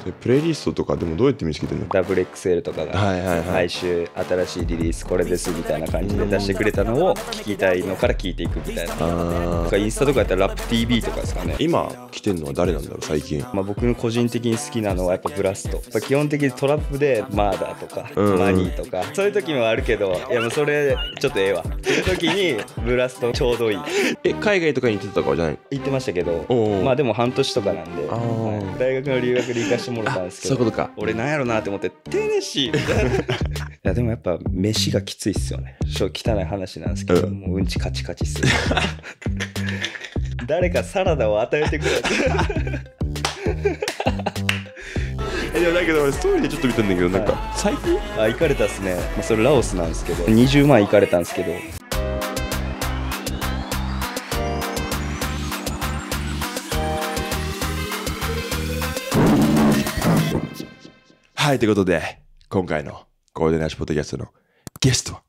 それプレイリストとかでもどうやって見つけてるの？ダブル XL とかが毎週新しいリリースこれですみたいな感じで出してくれたのを聞きたいのから聞いていくみたいな。とかインスタとかやったらラップ TV とかですかね。今来てるのは誰なんだろう最近。まあ僕の個人的に好きなのはやっぱブラスト。基本的にトラップでマーダーとかマニーとかそういう時もあるけど、いやもうそれちょっとええわっていう時にブラストちょうどいい。え、海外とかに行ってたからじゃない？行ってましたけど、まあでも半年とかなんで、大学の留学で行かしてもらったんですけど、そういうことか。俺なんやろなって思ってテネシーみたいな。いやでもやっぱ飯がきついっすよね。ちょっと汚い話なんですけど、もううんちカチカチっすよ。誰かサラダを与えてくれ。いやだけど俺ストーリーでちょっと見たんだけど、なんか最近行かれたっすね。それラオスなんですけど、20万行かれたんですけど。はい、ということで今回のゴールデンラッシュポッドキャストのゲストは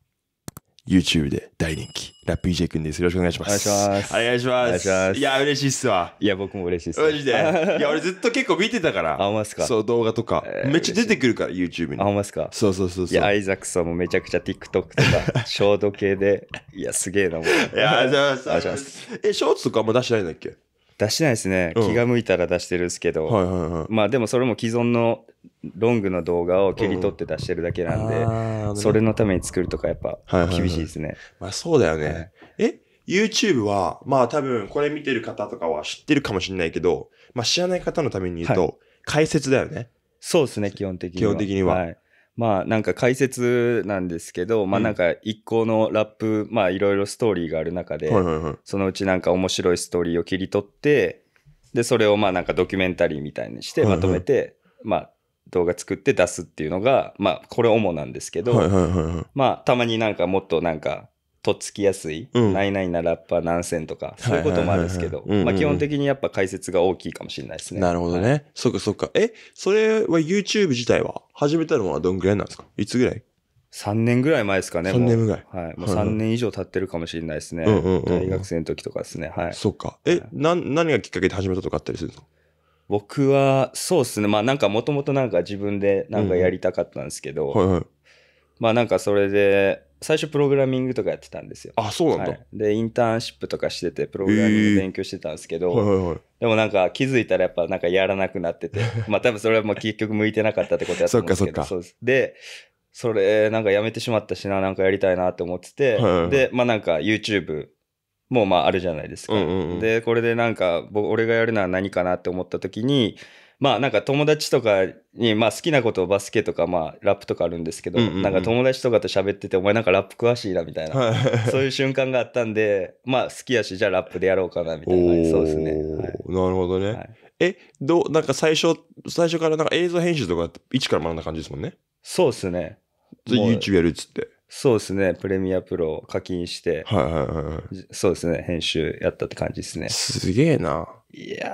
YouTube で大人気ラップ EJ 君です。よろしくお願いします。お願いします。お願いします。いや嬉しいっすわ。いや僕も嬉しいっすわ。マジで。いや俺ずっと結構見てたから。あ、ほんまっすか。そう、動画とかめっちゃ出てくるから YouTube に。あ、ほんまっすか。そうそうそう。いやアイザックさんもめちゃくちゃ TikTok とかショート系で、いやすげえなもん。いやありがとうございます。え、ショートとかあんま出してないんだっけ？出してないですね。気が向いたら出してるんですけど、まあでもそれも既存のロングの動画を切り取って出してるだけなんで、それのために作るとかやっぱ厳しいですね。まあそうだよね。え、YouTube はまあ多分これ見てる方とかは知ってるかもしれないけど、まあ知らない方のために言うと解説だよね。そうですね、基本的には。基本的には。まあなんか解説なんですけど、まあなんか一個のラップ、まあいろいろストーリーがある中で、そのうちなんか面白いストーリーを切り取って、でそれをまあなんかドキュメンタリーみたいにしてまとめて、まあ動画作って出すっていうのがまあこれ主なんですけど、まあたまになんかもっとなんかとっつきやすい何々なラッパー何千とかそういうこともあるんですけど、まあ基本的にやっぱ解説が大きいかもしれないですね。なるほどね、はい、そっかそっか。え、それは YouTube 自体は始めたのはどんぐらいなんですか？いつぐらい？3年ぐらい前ですかね。3年ぐらい。はい。もう3年以上経ってるかもしれないですね。大学生の時とかですね。はい。そっか。え、何がきっかけで始めたとかあったりするの？僕はそうですね、まあなんかもともとなんか自分でなんかやりたかったんですけど、まあなんかそれで最初プログラミングとかやってたんですよ。あ、そうなんだ。でインターンシップとかしててプログラミング勉強してたんですけど、でもなんか気づいたらやっぱなんかやらなくなってて、まあ多分それはもう結局向いてなかったってことやったんですけど、でそれなんかやめてしまったしな、なんかやりたいなって思ってて、でまあなんか YouTube もまああるじゃないですか。でこれでなんか俺がやるのは何かなって思った時に、まあなんか友達とかに、まあ好きなことをバスケとかまあラップとかあるんですけど、なんか友達とかと喋ってて、お前なんかラップ詳しいなみたいな、そういう瞬間があったんで、まあ好きやし、じゃあラップでやろうかなみたいな。そうですね。なるほどね。え、なんか最初からなんか映像編集とか一から学んだ感じですもんね。そうですね。YouTube やるっつって。そうですね。プレミアプロ課金して、そうですね。編集やったって感じですね。すげえな。いやー。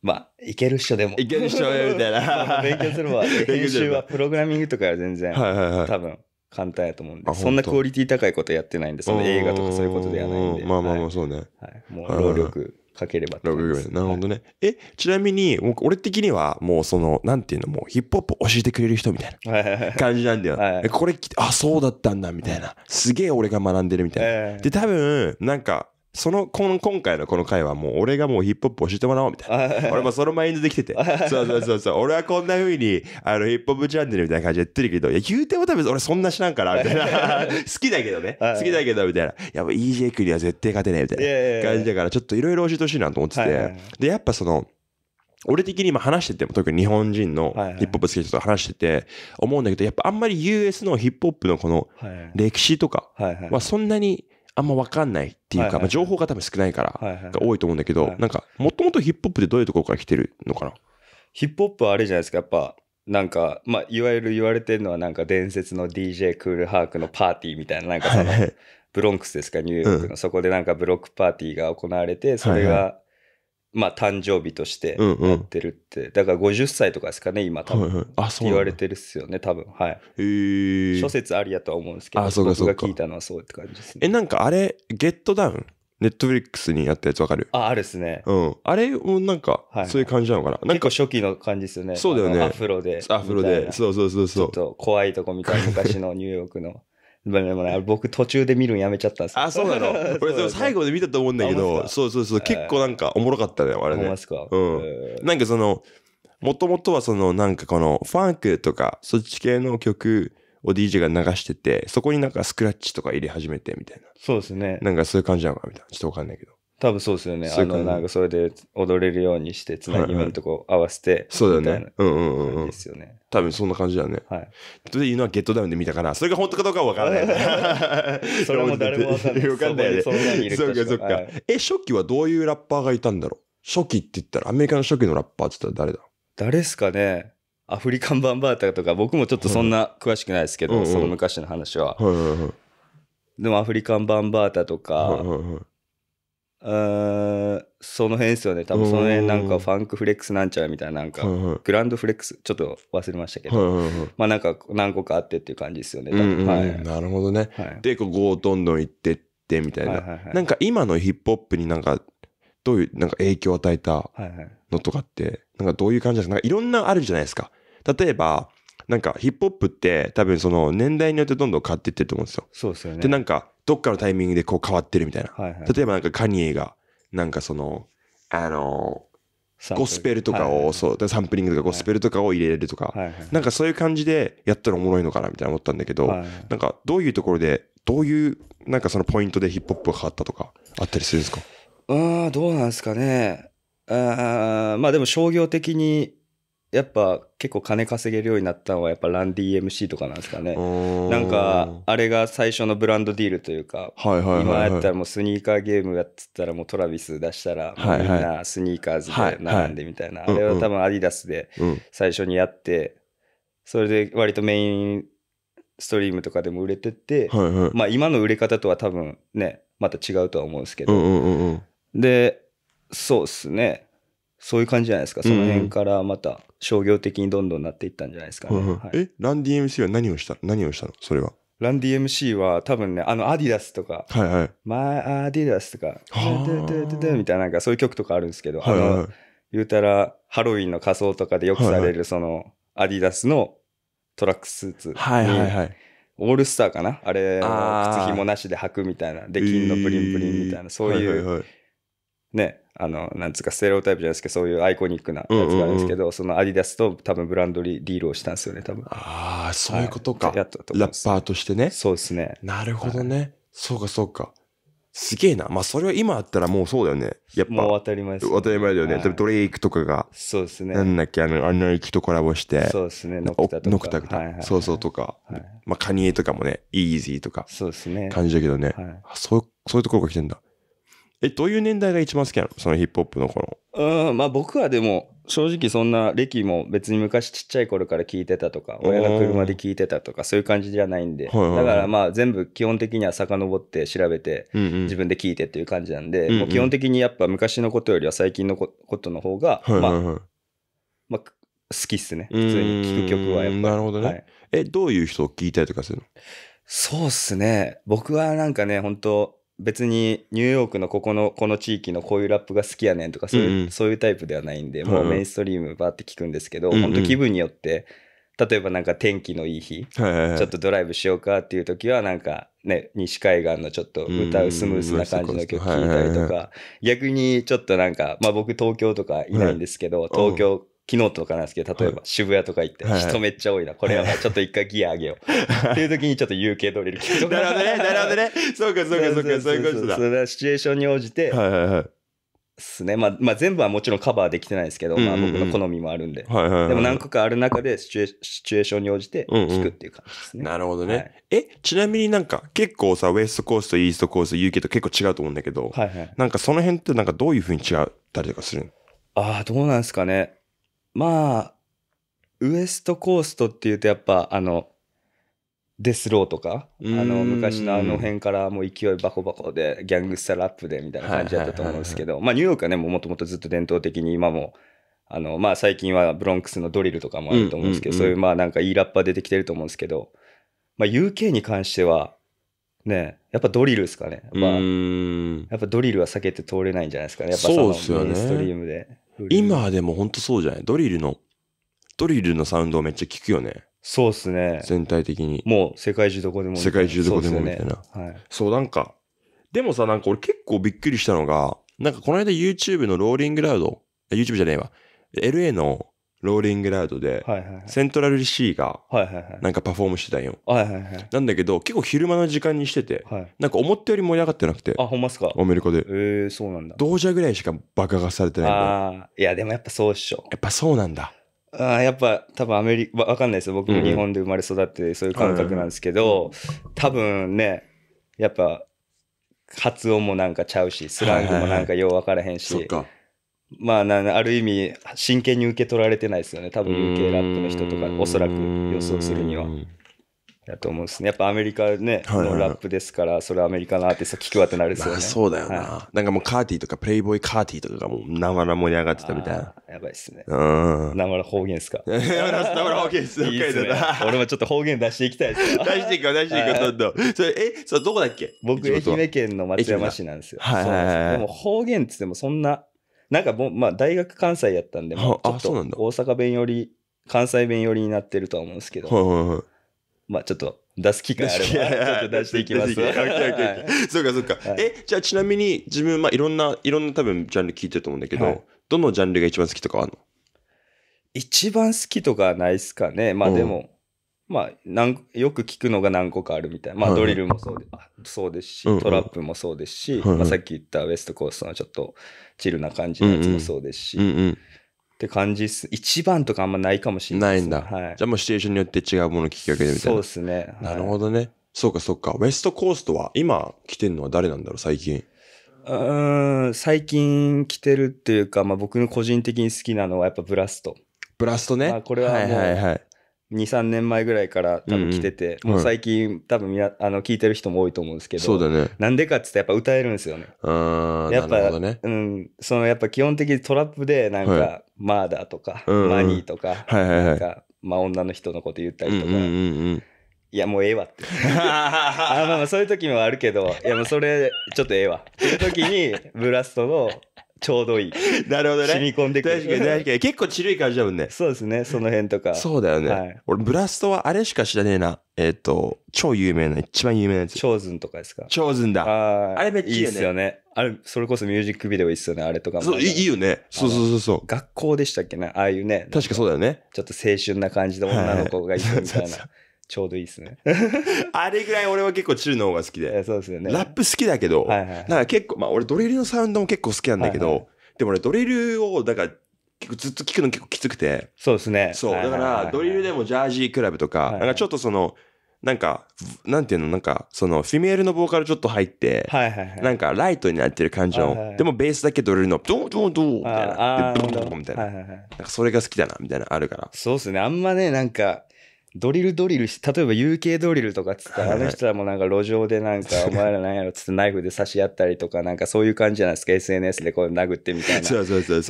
まあ、いけるっしょでも。いけるっしょみたいな。勉強するわ。編集はプログラミングとかは全然多分簡単やと思うんで、そんなクオリティ高いことやってないんで、その映画とかそういうことではないんで。まあまあまあ、そうね。もう労力かければって感じです。なるほどね。え、ちなみに、俺的にはもうその、なんていうの、もうヒップホップ教えてくれる人みたいな感じなんだよ。これ、あ、そうだったんだみたいな。すげえ俺が学んでるみたいな。で、多分、なんか、今回のこの回はもう俺がもうヒップホップ教えてもらおうみたいな。俺もそのマインドできてて。そうそうそうそう。俺はこんな風にヒップホップチャンネルみたいな感じでやってるけど、いや言うても多分俺そんな知らんからみたいな。好きだけどね。好きだけどみたいな。やっぱ EJ 君には絶対勝てないみたいな感じだからちょっといろいろ教えてほしいなと思ってて。で、やっぱその、俺的に今話してても特に日本人のヒップホップ好きな人と話してて思うんだけど、やっぱあんまり US のヒップホップのこの歴史とかはそんなにあんま分かんないっていうか、情報が多分少ないからが多いと思うんだけど、なんかもともとヒップホップってどういうところから来てるのかな？ヒップホップはあれじゃないですか、やっぱなんか、まあいわゆる言われてるのはなんか伝説の DJ クールハークのパーティーみたいな、なんかそのブロンクスですか、ニューヨークの、そこでなんかブロックパーティーが行われて、それがまあ誕生日としてやってるって、だから50歳とかですかね今多分言われてるっすよね多分。はい。諸説ありやとは思うんですけど、僕が聞いたのはそうって感じですね。え、なんかあれゲットダウンネットフリックスにあったやつわかる？あ、あるっすね。うん。あれもなんか、そういう感じなのかな？なんか結構初期の感じですよね。そうだよね。アフロで。そうそうそうそう。ちょっと怖いとこみたいな昔のニューヨークの。でもね、僕途中で見るんやめちゃったんですよ。あ、そうなの。俺でも最後で見たと思うんだけど、そうそうそう。結構なんかおもろかったね、あれね。うん。なんかその、もともとはそのなんかこのファンクとかそっち系の曲を DJ が流してて、そこになんかスクラッチとか入れ始めてみたいな。そうですね。なんかそういう感じなのかみたいな。ちょっとわかんないけど。多分そうですよね。なんかそれで踊れるようにして、つなぎ目のとこ合わせて。そうだよね。ですよね。多分そんな感じだね。はい。というのはゲットダウンで見たかな。それが本当かどうかはわからない。それも誰もわかんない。わかんないね。そうかそうか。初期はどういうラッパーがいたんだろう？初期って言ったら、アメリカの初期のラッパーって言ったら誰だ？誰っすかね。アフリカンバンバータとか、僕もちょっとそんな詳しくないですけど、その昔の話は。でもアフリカンバンバータとか、その辺ですよね。多分その辺なんかファンクフレックスなんちゃらみたいな、なんかグランドフレックス、ちょっと忘れましたけど、まあなんか何個かあってっていう感じですよね。なるほどね。で、こうどんどん行ってってみたいな。なんか今のヒップホップになんか、どういうなんか影響を与えたのとかってなんかどういう感じですか？なんかいろんなあるじゃないですか。例えばなんかヒップホップって多分その年代によってどんどん変わっていってると思うんですよ。そうですよね。でなんかどっかのタイミングでこう変わってるみたいな。はいはい、例えばなんかカニエがなんかそのゴスペルとかをそうサンプリングとかゴスペルとかを入れるとか、はいはい、なんかそういう感じでやったらおもろいのかなみたいな思ったんだけど、はいはい、なんかどういうところでどういうなんかそのポイントでヒップホップが変わったとかあったりするんですか？どうなんですかね。まあでも商業的にやっぱ結構金稼げるようになったのはやっぱラン DMC とかなんですかね。なんかあれが最初のブランドディールというか、今やったらもうスニーカーゲームやってたらもうトラビス出したらみんなスニーカーズで並んでみたいな、あれは多分アディダスで最初にやって、それで割とメインストリームとかでも売れてって、まあ今の売れ方とは多分ねまた違うとは思うんですけど、でそうっすね、そういう感じじゃないですか。その辺からまた商業的にどんどんなっていったんじゃないですかね。え、ラン DMC は何をしたの？それはラン DMC は多分ね、あのアディダスとかマイ・アディダスとかみたいな、なんかそういう曲とかあるんですけど、言うたらハロウィンの仮装とかでよくされるそのアディダスのトラックスーツにオールスターかな、あれ靴ひもなしで履くみたいな、で金のプリンプリンみたいな、そういうね、なんつうかステレオタイプじゃないですけど、そういうアイコニックなやつがあるんですけど、そのアディダスと多分ブランドリディールをしたんですよね、多分。ああ、そういうことか。ラッパーとしてね。そうですね。なるほどね。そうかそうか。すげえな。まあそれは今あったらもうそうだよね。やっぱ。もう当たり前です。当たり前だよね。ドレイクとかが、そうですね。なんだっけ、あの駅とコラボして。そうですね。ノクタとか。そうそうとか。まあカニエとかもね、イージーとか。そうですね。感じだけどね。そういうところが来てんだ。え、どういう年代が一番好きなの？そのヒップホップの頃。まあ僕はでも正直そんな歴も別に昔ちっちゃい頃から聞いてたとか、親が車で聞いてたとかそういう感じじゃないんで、だからまあ全部基本的には遡って調べて自分で聞いてっていう感じなんで、もう基本的にやっぱ昔のことよりは最近のことの方がまあ好きっすね。普通に聴く曲はやっぱ。なるほどね。はい、え、どういう人を聞いたりとかするの？そうっすね。僕はなんかね、本当別にニューヨークのこの地域のこういうラップが好きやねんとかそういうタイプではないんで、もうメインストリームバーって聞くんですけど、本当気分によって、例えばなんか天気のいい日ちょっとドライブしようかっていう時はなんかね、西海岸のちょっと歌うスムーズな感じの曲聴いたりとか、逆にちょっとなんか、まあ僕東京とかいないんですけど、東京昨日とかなんですけど、例えば渋谷とか行って、人めっちゃ多いな、これはちょっと一回ギア上げようっていう時にちょっと有形取れる曲とか。なるほどね、なるほどね。そうかそうかそうか、そういうことだ。それはシチュエーションに応じてですね。まあ全部はもちろんカバーできてないですけど、まあ僕の好みもあるんで、でも何個かある中でシチュエーションに応じて聴くっていう感じですね。なるほどね。え、ちなみになんか結構さ、ウエストコーストイーストコースト UK と結構違うと思うんだけど、なんかその辺ってなんかどういうふうに違ったりとかするの？ああ、どうなんですかね。まあウエストコーストっていうとやっぱデスローとか昔のあの辺からもう勢いバコバコでギャングスタラップでみたいな感じだったと思うんですけど、まあニューヨークはね、もともとずっと伝統的に、今もまあ最近はブロンクスのドリルとかもあると思うんですけど、そういうまあなんかいいラッパー出てきてると思うんですけど、まあ UK に関してはね、やっぱドリルですかね。やっぱドリルは避けて通れないんじゃないですかね。やっぱそうですよね。ストリームで今でも本当そうじゃない。ドリルのサウンドをめっちゃ聞くよね。そうですね。全体的にもう世界中どこでもみたいな。はい、そうなんかでもさ、なんか俺結構びっくりしたのが、なんかこの間 YouTube のローリングラウド、YouTube じゃねえわ、LA のローリングラウドで、はいはいはい、セントラル C がなんかパフォームしてたんよ、はいはいはい、なんだけど結構昼間の時間にしてて、はい、なんか思ったより盛り上がってなくて。あ、ほんまっすか。アメリカでそうなんだ。同時ぐらいしか爆破されてないんだ。あ、いやでもやっぱそうっしょ。やっぱそうなんだ。あ、やっぱ多分アメリカ、わかんないですよ、僕も日本で生まれ育ってそういう感覚なんですけど、うん、多分ね、やっぱ発音もなんかちゃうし、スラングもなんかよう分からへんし、はいはいはい、まあある意味真剣に受け取られてないですよね、多分 UK ラップの人とかおそらく予想するにはだと思うんですね。やっぱアメリカね、はいはい、のラップですから、それはアメリカのアーティスト聞くわってなるんですよね。まあ、そうだよな、はい、なんかもうカーティとかプレイボーイカーティとかがもう生々盛り上がってたみたいな。やばいっすね。生々方言っすか。生々方言っす。いいっすね。俺もちょっと方言出していきたいですよ。出していくよ、どんどん。それそれどこだっけ？僕愛媛県の松山市なんですよ。はいはいはい。でも方言っつってもそんななんかまあ大学関西やったんで、もうちょっと大阪弁より関西弁よりになってるとは思うんですけど。はいはいはい。まあちょっと出す機会あればちょっと出していきます。そうか、はい、じゃあちなみに自分、まあいろんな多分ジャンル聞いてると思うんだけど、はい、どのジャンルが一番好きとかあるの？一番好きとかはないっすかね。まあでも、まあよく聞くのが何個かあるみたいな。まあドリルもそうですし、トラップもそうですし、まあさっき言ったウエストコーストのちょっとチルな感じのやつもそうですし。って感じっす。一番とかあんまないかもしれないです、ね。ないんだ、はい。じゃあもうシチュエーションによって違うもの聞き分けてみたいな。そうですね、はい。なるほどね。そうか。ウェストコーストは今来てるのは誰なんだろう、最近。最近来てるっていうか、まあ僕の個人的に好きなのはやっぱブラスト。ブラストね。まあ、これはもう2、3年前ぐらいから多分来てて、もう最近多分聞いてる人も多いと思うんですけど、そうだね。なんでかっつってやっぱ歌えるんですよね。やっぱなるほどね。うん。そのやっぱ基本的にトラップでなんか、はい、マーダーとか、マニーとか、はいはいはい、なんかまあ女の人のこと言ったりとか、いやもうええわってあ、まあそういう時もあるけど、いやもうそれちょっとええわっていう時にブラストのちょうどいいなるほどね、染み込んでくる。確かに結構ちるい感じだもんね。そうですね、その辺とか。そうだよね、はい、俺ブラストはあれしか知らねえな。超有名な、一番有名なやつ、チョーズンとかですか。チョーズンだ。 あれめっちゃいいよね。いいっすよね。あれそれこそミュージックビデオいいっすよね、あれとかも。そういいよね。そう学校でしたっけな、ああいうね。確かそうだよね。ちょっと青春な感じで女の子がいるみたいなちょうどいいっすねあれぐらい俺は結構チルの方が好きで。そうですよね。ラップ好きだけど、はいはいはい、なんか結構まあ俺ドリルのサウンドも結構好きなんだけど、はいはい、でも俺ドリルをだから結構ずっと聞くの結構きつくて。そうですね。そうだからドリルでもジャージークラブとか、はいはい、なんかちょっとそのなんかなんていうの、なんかそのフィメールのボーカルちょっと入って、はいはいはい、なんかライトになってる感じの、はいはい、でもベースだけドリルのドンみたいな、でブンブンみたいな、はいはいはい、なんかそれが好きだなみたいなあるから。そうですね。あんまね、なんかドリルし、例えば UK ドリルとかっつったら、あの人らもなんか路上でなんかお前らなんやろっつってナイフで刺し合ったりとか、なんかそういう感じじゃないですか。 SNS でこう殴ってみたいな。そ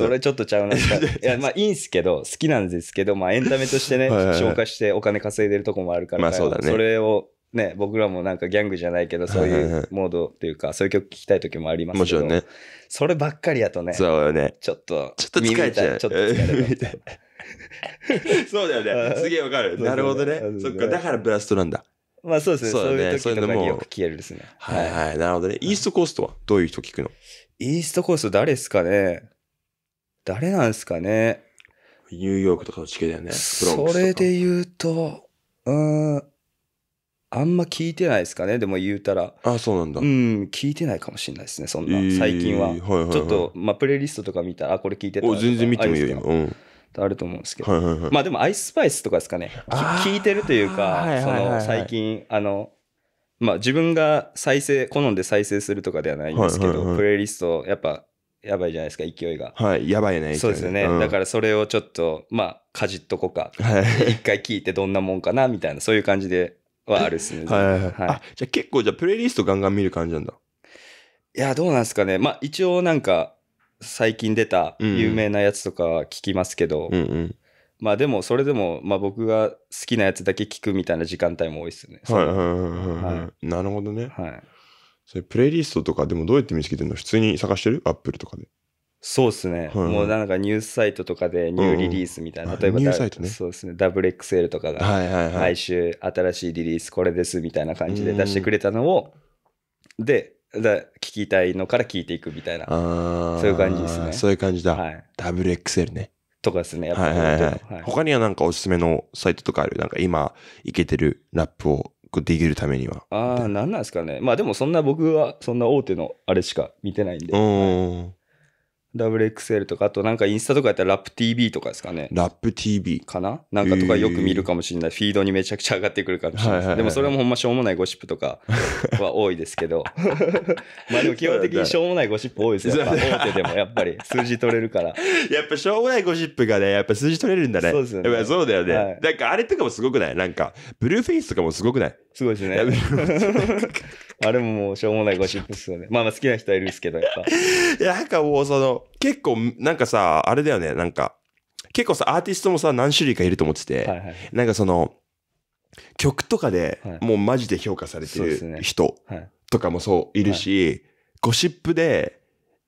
れちょっとちゃうな。いやまあいいんすけど、好きなんですけど、まあエンタメとしてね消化してお金稼いでるとこもあるから、それをね、僕らもなんかギャングじゃないけど、そういうモードっていうか、そういう曲聴きたい時もありますけど、そればっかりやとね、ちょっと疲れちゃう。そうだよね。すげえわかる。なるほどね。そっか、だからブラストなんだ。まあそうですね。そういう時とかによく聞けるですね。はいはい。なるほどね。イーストコーストはどういう人聞くの？イーストコースト誰ですかね。誰なんですかね。ニューヨークとかの地形だよね。それで言うと、あんま聞いてないですかね。でも言うたら、あ、そうなんだ。うん、聞いてないかもしれないですね。そんな最近は、ちょっとまあプレイリストとか見たら、あ、これ聞いてた。全然見てもいいよ今。うん。あると思うんですけど、はいはいはい、まあでもアイススパイスとかですかね。聞いてるというか、その最近まあ自分が好んで再生するとかではないんですけど、はいはいはい、プレイリストやっぱやばいじゃないですか、勢いが。はい、やばいね。そうですね、うん。だからそれをちょっとまあかじっとこか、はい、一回聞いてどんなもんかなみたいな、そういう感じではあるっすね。はいはいはい。あ、じゃあ結構じゃあプレイリストガンガン見る感じなんだ。いや、どうなんですかね。まあ一応なんか。最近出た有名なやつとか聞きますけど、うんうん、まあでもそれでもまあ僕が好きなやつだけ聞くみたいな時間帯も多いですよね。はいはいはいはい。なるほどね。はい。それプレイリストとかでもどうやって見つけてるの？普通に探してる？アップルとかで。そうですね、はいはい。もうなんかニュースサイトとかでニューリリースみたいな、例えばニュースサイトね。そうですね。ダブル XL とかが毎週新しいリリースこれですみたいな感じで出してくれたのをで。聞きたいのから聞いていくみたいな、そういう感じですね。そういう感じだ。はい、WXL ね。とかですね。やっぱはいはいはいはい、他にはなんかおすすめのサイトとかある？なんか今イケてるラップをできるためには。ああ、なんなんですかね。まあでもそんな僕はそんな大手のあれしか見てないんで。はい、WXL とかあとなんかインスタとかやったらラップ TV とかですかね。ラップ TV かな？なんかとかよく見るかもしれない。フィードにめちゃくちゃ上がってくるかもしれないです。はいはいはいはい、でもそれもほんましょうもないゴシップとかは多いですけどまあでも基本的にしょうもないゴシップ多いですよ。やっぱ大手でもやっぱり数字取れるからやっぱしょうもないゴシップがねやっぱ数字取れるんだね。そうですね。やっぱそうだよね、はい、なんかあれとかもすごくない？なんかブルーフェイスとかもすごくない？すごいですねあれももうしょうもないゴシップですよね。まあまあ好きな人はいるんですけどやっぱいやなんかもうその結構なんかさあれだよね。なんか結構さアーティストもさ何種類かいると思ってて、はいはい、なんかその曲とかで、はい、もうマジで評価されてる人とかもそういるし、はいはい、ゴシップで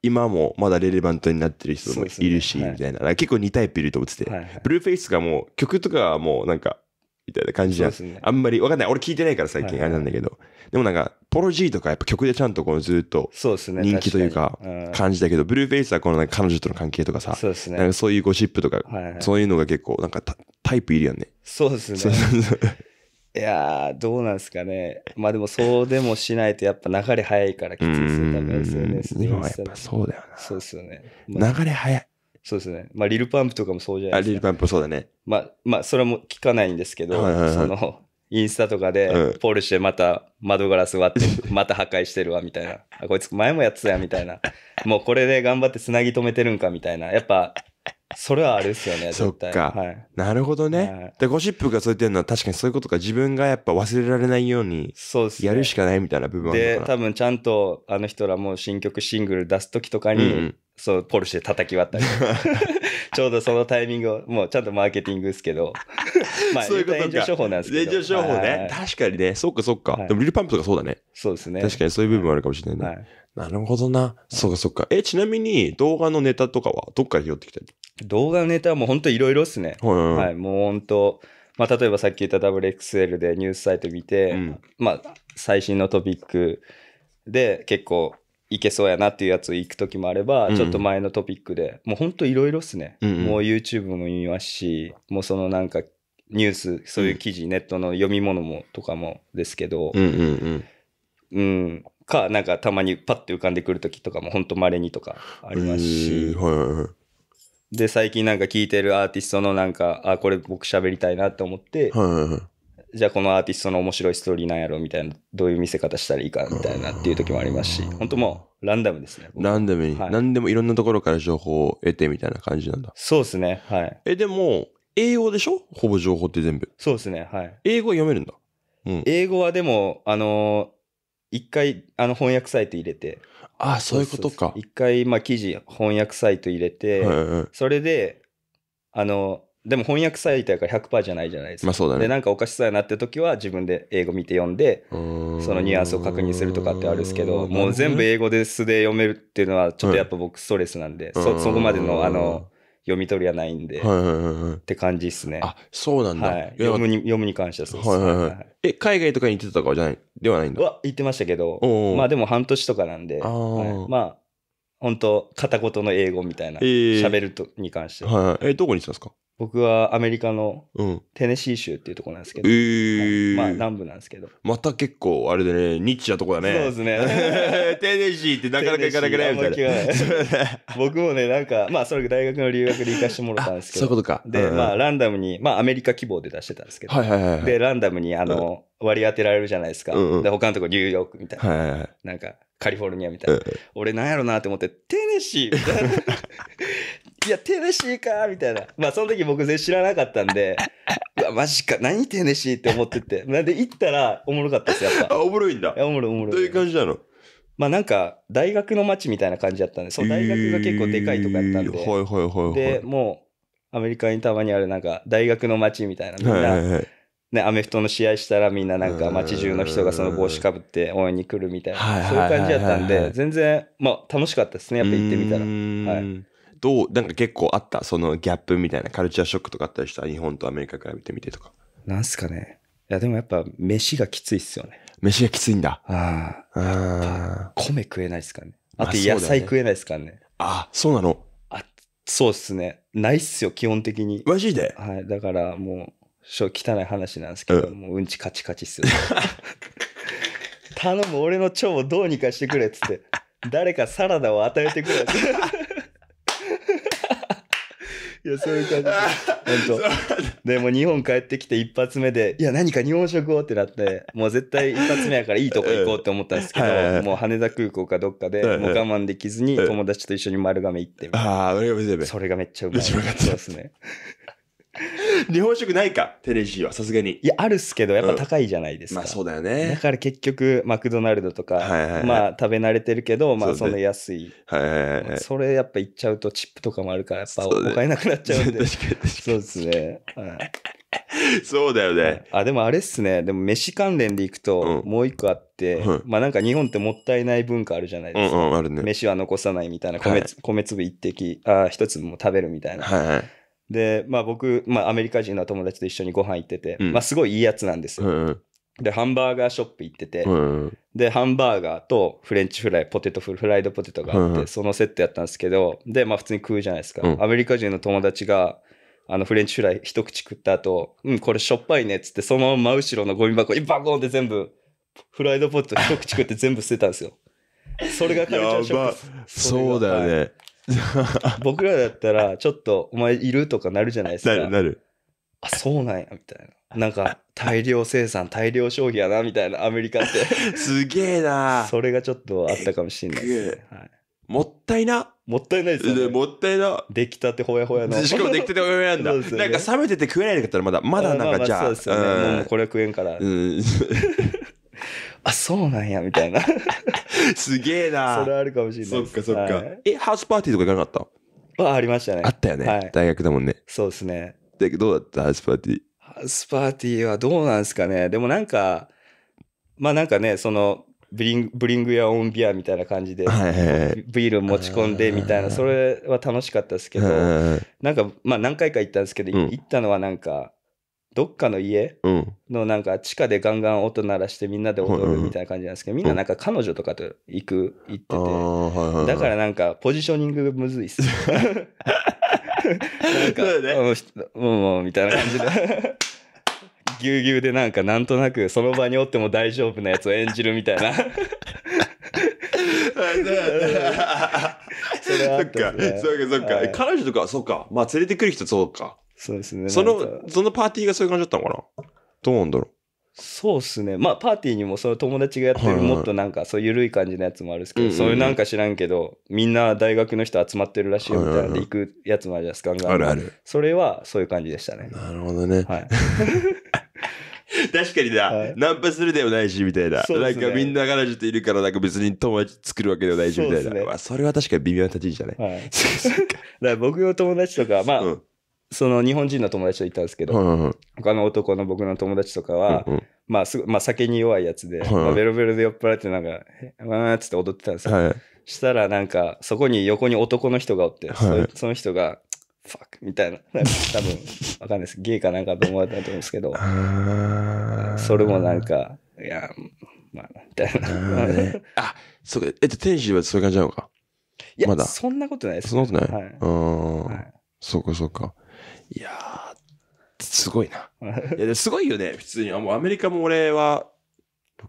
今もまだレレバントになってる人もいるし、ね、みたいな、はい、結構2タイプいると思ってて、はいはい、ブルーフェイスがもう曲とかはもうなんかみたいな感じじゃん、ね、あんまり分かんない。俺聞いてないから最近あれなんだけど、はいはい、でもなんかポロ G とかやっぱ曲でちゃんとこのずっと人気というか感じだけど、ね、ブルーフェイスはこのなんか彼女との関係とかさ、 そうですね、なんかそういうゴシップとか、はいはい、そういうのが結構なんかタイプいるよね。そうですね。いやーどうなんですかね。まあでもそうでもしないとやっぱ流れ早いからきついですよ。ダメですよね。日本はやっぱそうだよな。そうですよね、まあ、流れ早い。そうですね。まあリルパンプとかもそうじゃないですか。リルパンプそうだね。まあまあそれも聞かないんですけど、はいはいはい、そのインスタとかでポルシェまた窓ガラス割ってまた破壊してるわみたいなあこいつ前もやってたやみたいなもうこれで頑張ってつなぎ止めてるんかみたいな。やっぱそれはあれですよね絶対。そっか、はい、なるほどね、はい、でゴシップがそう言ってるのは確かにそういうことか。自分がやっぱ忘れられないようにやるしかないみたいな部分あるのかな。で多分ちゃんとあの人らもう新曲シングル出す時とかに、うん、そうポルシェ叩き割ったりちょうどそのタイミングをもうちゃんとマーケティングですけどまあそういうことか。炎上商法なんですけど。炎上商法ね、はいはい、確かにね。そっかそっか、はい、でもリルパンプとかそうだね。そうですね。確かにそういう部分あるかもしれないね、はい、なるほどな、はい、そっかそっか。ちなみに動画のネタとかはどっから拾ってきたり？動画のネタはもうほんといろいろっすね、はいはいはいはい、もうほんと、まあ、例えばさっき言った WXL でニュースサイト見て、うん、まあ最新のトピックで結構いけそうやなっていうやつを行くときもあれば、うん、ちょっと前のトピックでもうほんといろいろっすね、うんうん、もう YouTube も見ますし、もうそのなんかニュースそういう記事、うん、ネットの読み物もとかもですけど、うんうんうんうん、かなんかたまにパッて浮かんでくるときとかもほんと稀にとかありますし、はいはいはい、で最近なんか聴いてるアーティストのなんかあこれ僕喋りたいなと思って、はいはいはい、じゃあこのアーティストの面白いストーリーなんやろみたいな、どういう見せ方したらいいかみたいなっていう時もありますし、本当もうランダムですね。ランダムに、はい、何でもいろんなところから情報を得てみたいな感じなんだ。そうですね、はい、でも英語でしょほぼ情報って全部。そうですね、はい、英語は読めるんだ、うん、英語はでも一回翻訳サイト入れて。あ、そういうことか。一回、まあ、記事翻訳サイト入れて、はいはい、それででも翻訳サイトやから 100% じゃないじゃないですか、まあそうだね、でなんかおかしそうやなって時は自分で英語見て読んでそのニュアンスを確認するとかってあるんですけど、もう全部英語で素で読めるっていうのはちょっとやっぱ僕ストレスなんで、はい、そこまでの読み取りはないんで、はいはいはい、って感じですね。あ、そうなんだ、はい、読むに関してはそうです、はいはいはいはい、海外とかに行ってたかじゃないではないんだ。は行ってましたけど、まあでも半年とかなんで、はい、まあ本当片言の英語みたいな喋るとに関しては、はいはい、どこに行ってたんですか？僕はアメリカのテネシー州っていうところなんですけど、はい、まあ南部なんですけど。また結構あれでね、ニッチなとこだね。そうですねテネシーってなかなか行かなくないみたいな僕もね、なんかまあそれ大学の留学で行かしてもらったんですけど、そういうことか。で、まあランダムに、まあアメリカ希望で出してたんですけど、はいはいはいはい、でランダムに割り当てられるじゃないですか、うんうん、で他のとこニューヨークみたいな、はいはいはい、なんかカリフォルニアみたいな、うん、俺なんやろなって思ってテネシーみたいな「いやテネシーか」みたいな。まあその時僕全然知らなかったんでうわマジか何テネシーって思ってて、なんで行ったらおもろかったですやっぱ。あ、おもろいんだ。いや、おもろい。どういう感じなの？まあなんか大学の街みたいな感じだったんで、その大学が結構でかいとこやったんで、はいはいはいはい、でもうアメリカにたまにあるなんか大学の街みたいなみんな、はいはいはいね、アメフトの試合したらみんななんか街中の人がその帽子かぶって応援に来るみたいな、そういう感じだったんで全然まあ楽しかったですねやっぱ行ってみたら、はい、どうなんか結構あったそのギャップみたいなカルチャーショックとかあったりした日本とアメリカから見てみてとかなんすかね。いやでもやっぱ飯がきついっすよね。飯がきついんだ。ああ米食えないっすかね。あと野菜食えないっすかね。あそうなの。あそうっすねないっすよ基本的にマジで、はい、だからもう汚い話なんですけど、うん、もううんちカチカチっすよ、ね、頼む俺の腸をどうにかしてくれっつって誰かサラダを与えてくれっつっていやそういう感じで本当でも日本帰ってきて一発目でいや何か日本食をってなってもう絶対一発目やからいいとこ行こうって思ったんですけど、もう羽田空港かどっかでもう我慢できずに友達と一緒に丸亀行ってみたいな、それがめっちゃうまいですね日本食ないかテレジーはさすがに。いやあるっすけどやっぱ高いじゃないですか、うん、まあそうだよね。だから結局マクドナルドとか、はいはいはい、まあ食べ慣れてるけど、まあその安い、はいはいはい、それやっぱ行っちゃうとチップとかもあるからやっぱお金なくなっちゃうんでそうですね、はい、そうだよね、はい、あでもあれっすね。でも飯関連で行くともう一個あって、うん、まあなんか日本ってもったいない文化あるじゃないですか、うんうんあるね、飯は残さないみたいな はい、米粒一滴あ一粒も食べるみたいな、はいはいでまあ、僕、まあ、アメリカ人の友達と一緒にご飯行ってて、うんまあ、すごいいいやつなんですよ、うん、でハンバーガーショップ行ってて、うん、でハンバーガーとフレンチフライポテトフライドポテトがあって、うん、そのセットやったんですけどで、まあ、普通に食うじゃないですか、うん、アメリカ人の友達がフレンチフライ一口食った後、うん、これしょっぱいねっつってそのまま真後ろのゴミ箱にバコンって全部フライドポテト一口食って全部捨てたんですよそれがカルチャーショックそうだよね僕らだったらちょっとお前いるとかなるじゃないですか。なるあそうなんやみたいななんか大量生産大量消費やなみたいなアメリカってすげえなそれがちょっとあったかもしれないですね、はい、もったいないですよね。もったいな出来たてほやほやのしかも出来たてほやほやなんだ、ね、なんか冷めてて食えないんだったらまだなんかじゃあそうですよね、うん、もうこれは食えんから、うんあそうなんやみたいなすげえなそれあるかもしれない。そっかそっか、はい、ハウスパーティーとか行かなかったありましたね。あったよね、はい、大学だもんね。そうですね。でどうだったハウスパーティー。ハウスパーティーはどうなんですかね。でもなんかまあなんかねそのブリングやオンビアみたいな感じで、はいはいはい、ビール持ち込んでみたいなそれは楽しかったですけどなんかまあ何回か行ったんですけど、うん、行ったのはなんかどっかの家のなんか地下でガンガン音鳴らしてみんなで踊るみたいな感じなんですけどみんななんか彼女とかと行っててだからなんかポジショニングむずいっすなんかもうみたいな感じでぎゅうぎゅうでなんかなんとなくその場におっても大丈夫なやつを演じるみたいなそっか彼女とかそうかまあ連れてくる人そうかそうですね、そのパーティーがそういう感じだったのかな。どうなんだろう。そうっすね。まあパーティーにもその友達がやってるもっとなんかそういう緩い感じのやつもあるんですけど、はいはい、そういうなんか知らんけどみんな大学の人集まってるらしいよみたいなんで行くやつもあるじゃないですか、はいはいはい、あるある。それはそういう感じでしたね。なるほどね、はい、確かにだ、はい、ナンパするでもないしみたいな、ね、なんかみんな彼女といるからなんか別に友達作るわけでもないしみたいな 、ねまあ、それは確かに微妙な立ち位置じゃない、はい、だから僕の友達とかまあ、うんその日本人の友達と行ったんですけど、うんうん、他の男の僕の友達とかは、うんうんまあ、酒に弱いやつで、うんまあ、ベロベロで酔っ払ってなんかわーっつって踊ってたんですよ、はい、したらなんかそこに横に男の人がおって、はい、その人がファックみたいな多分わかんないですゲイかなんかと思われたと思うんですけどそれもなんかいやまあみたいなあそうか天使はそういう感じなのか。いや、ま、だそんなことないです、ね、そんなことない、はい、はい、そうかそうか。いやーすごいないやすごいよね普通にもうアメリカも俺は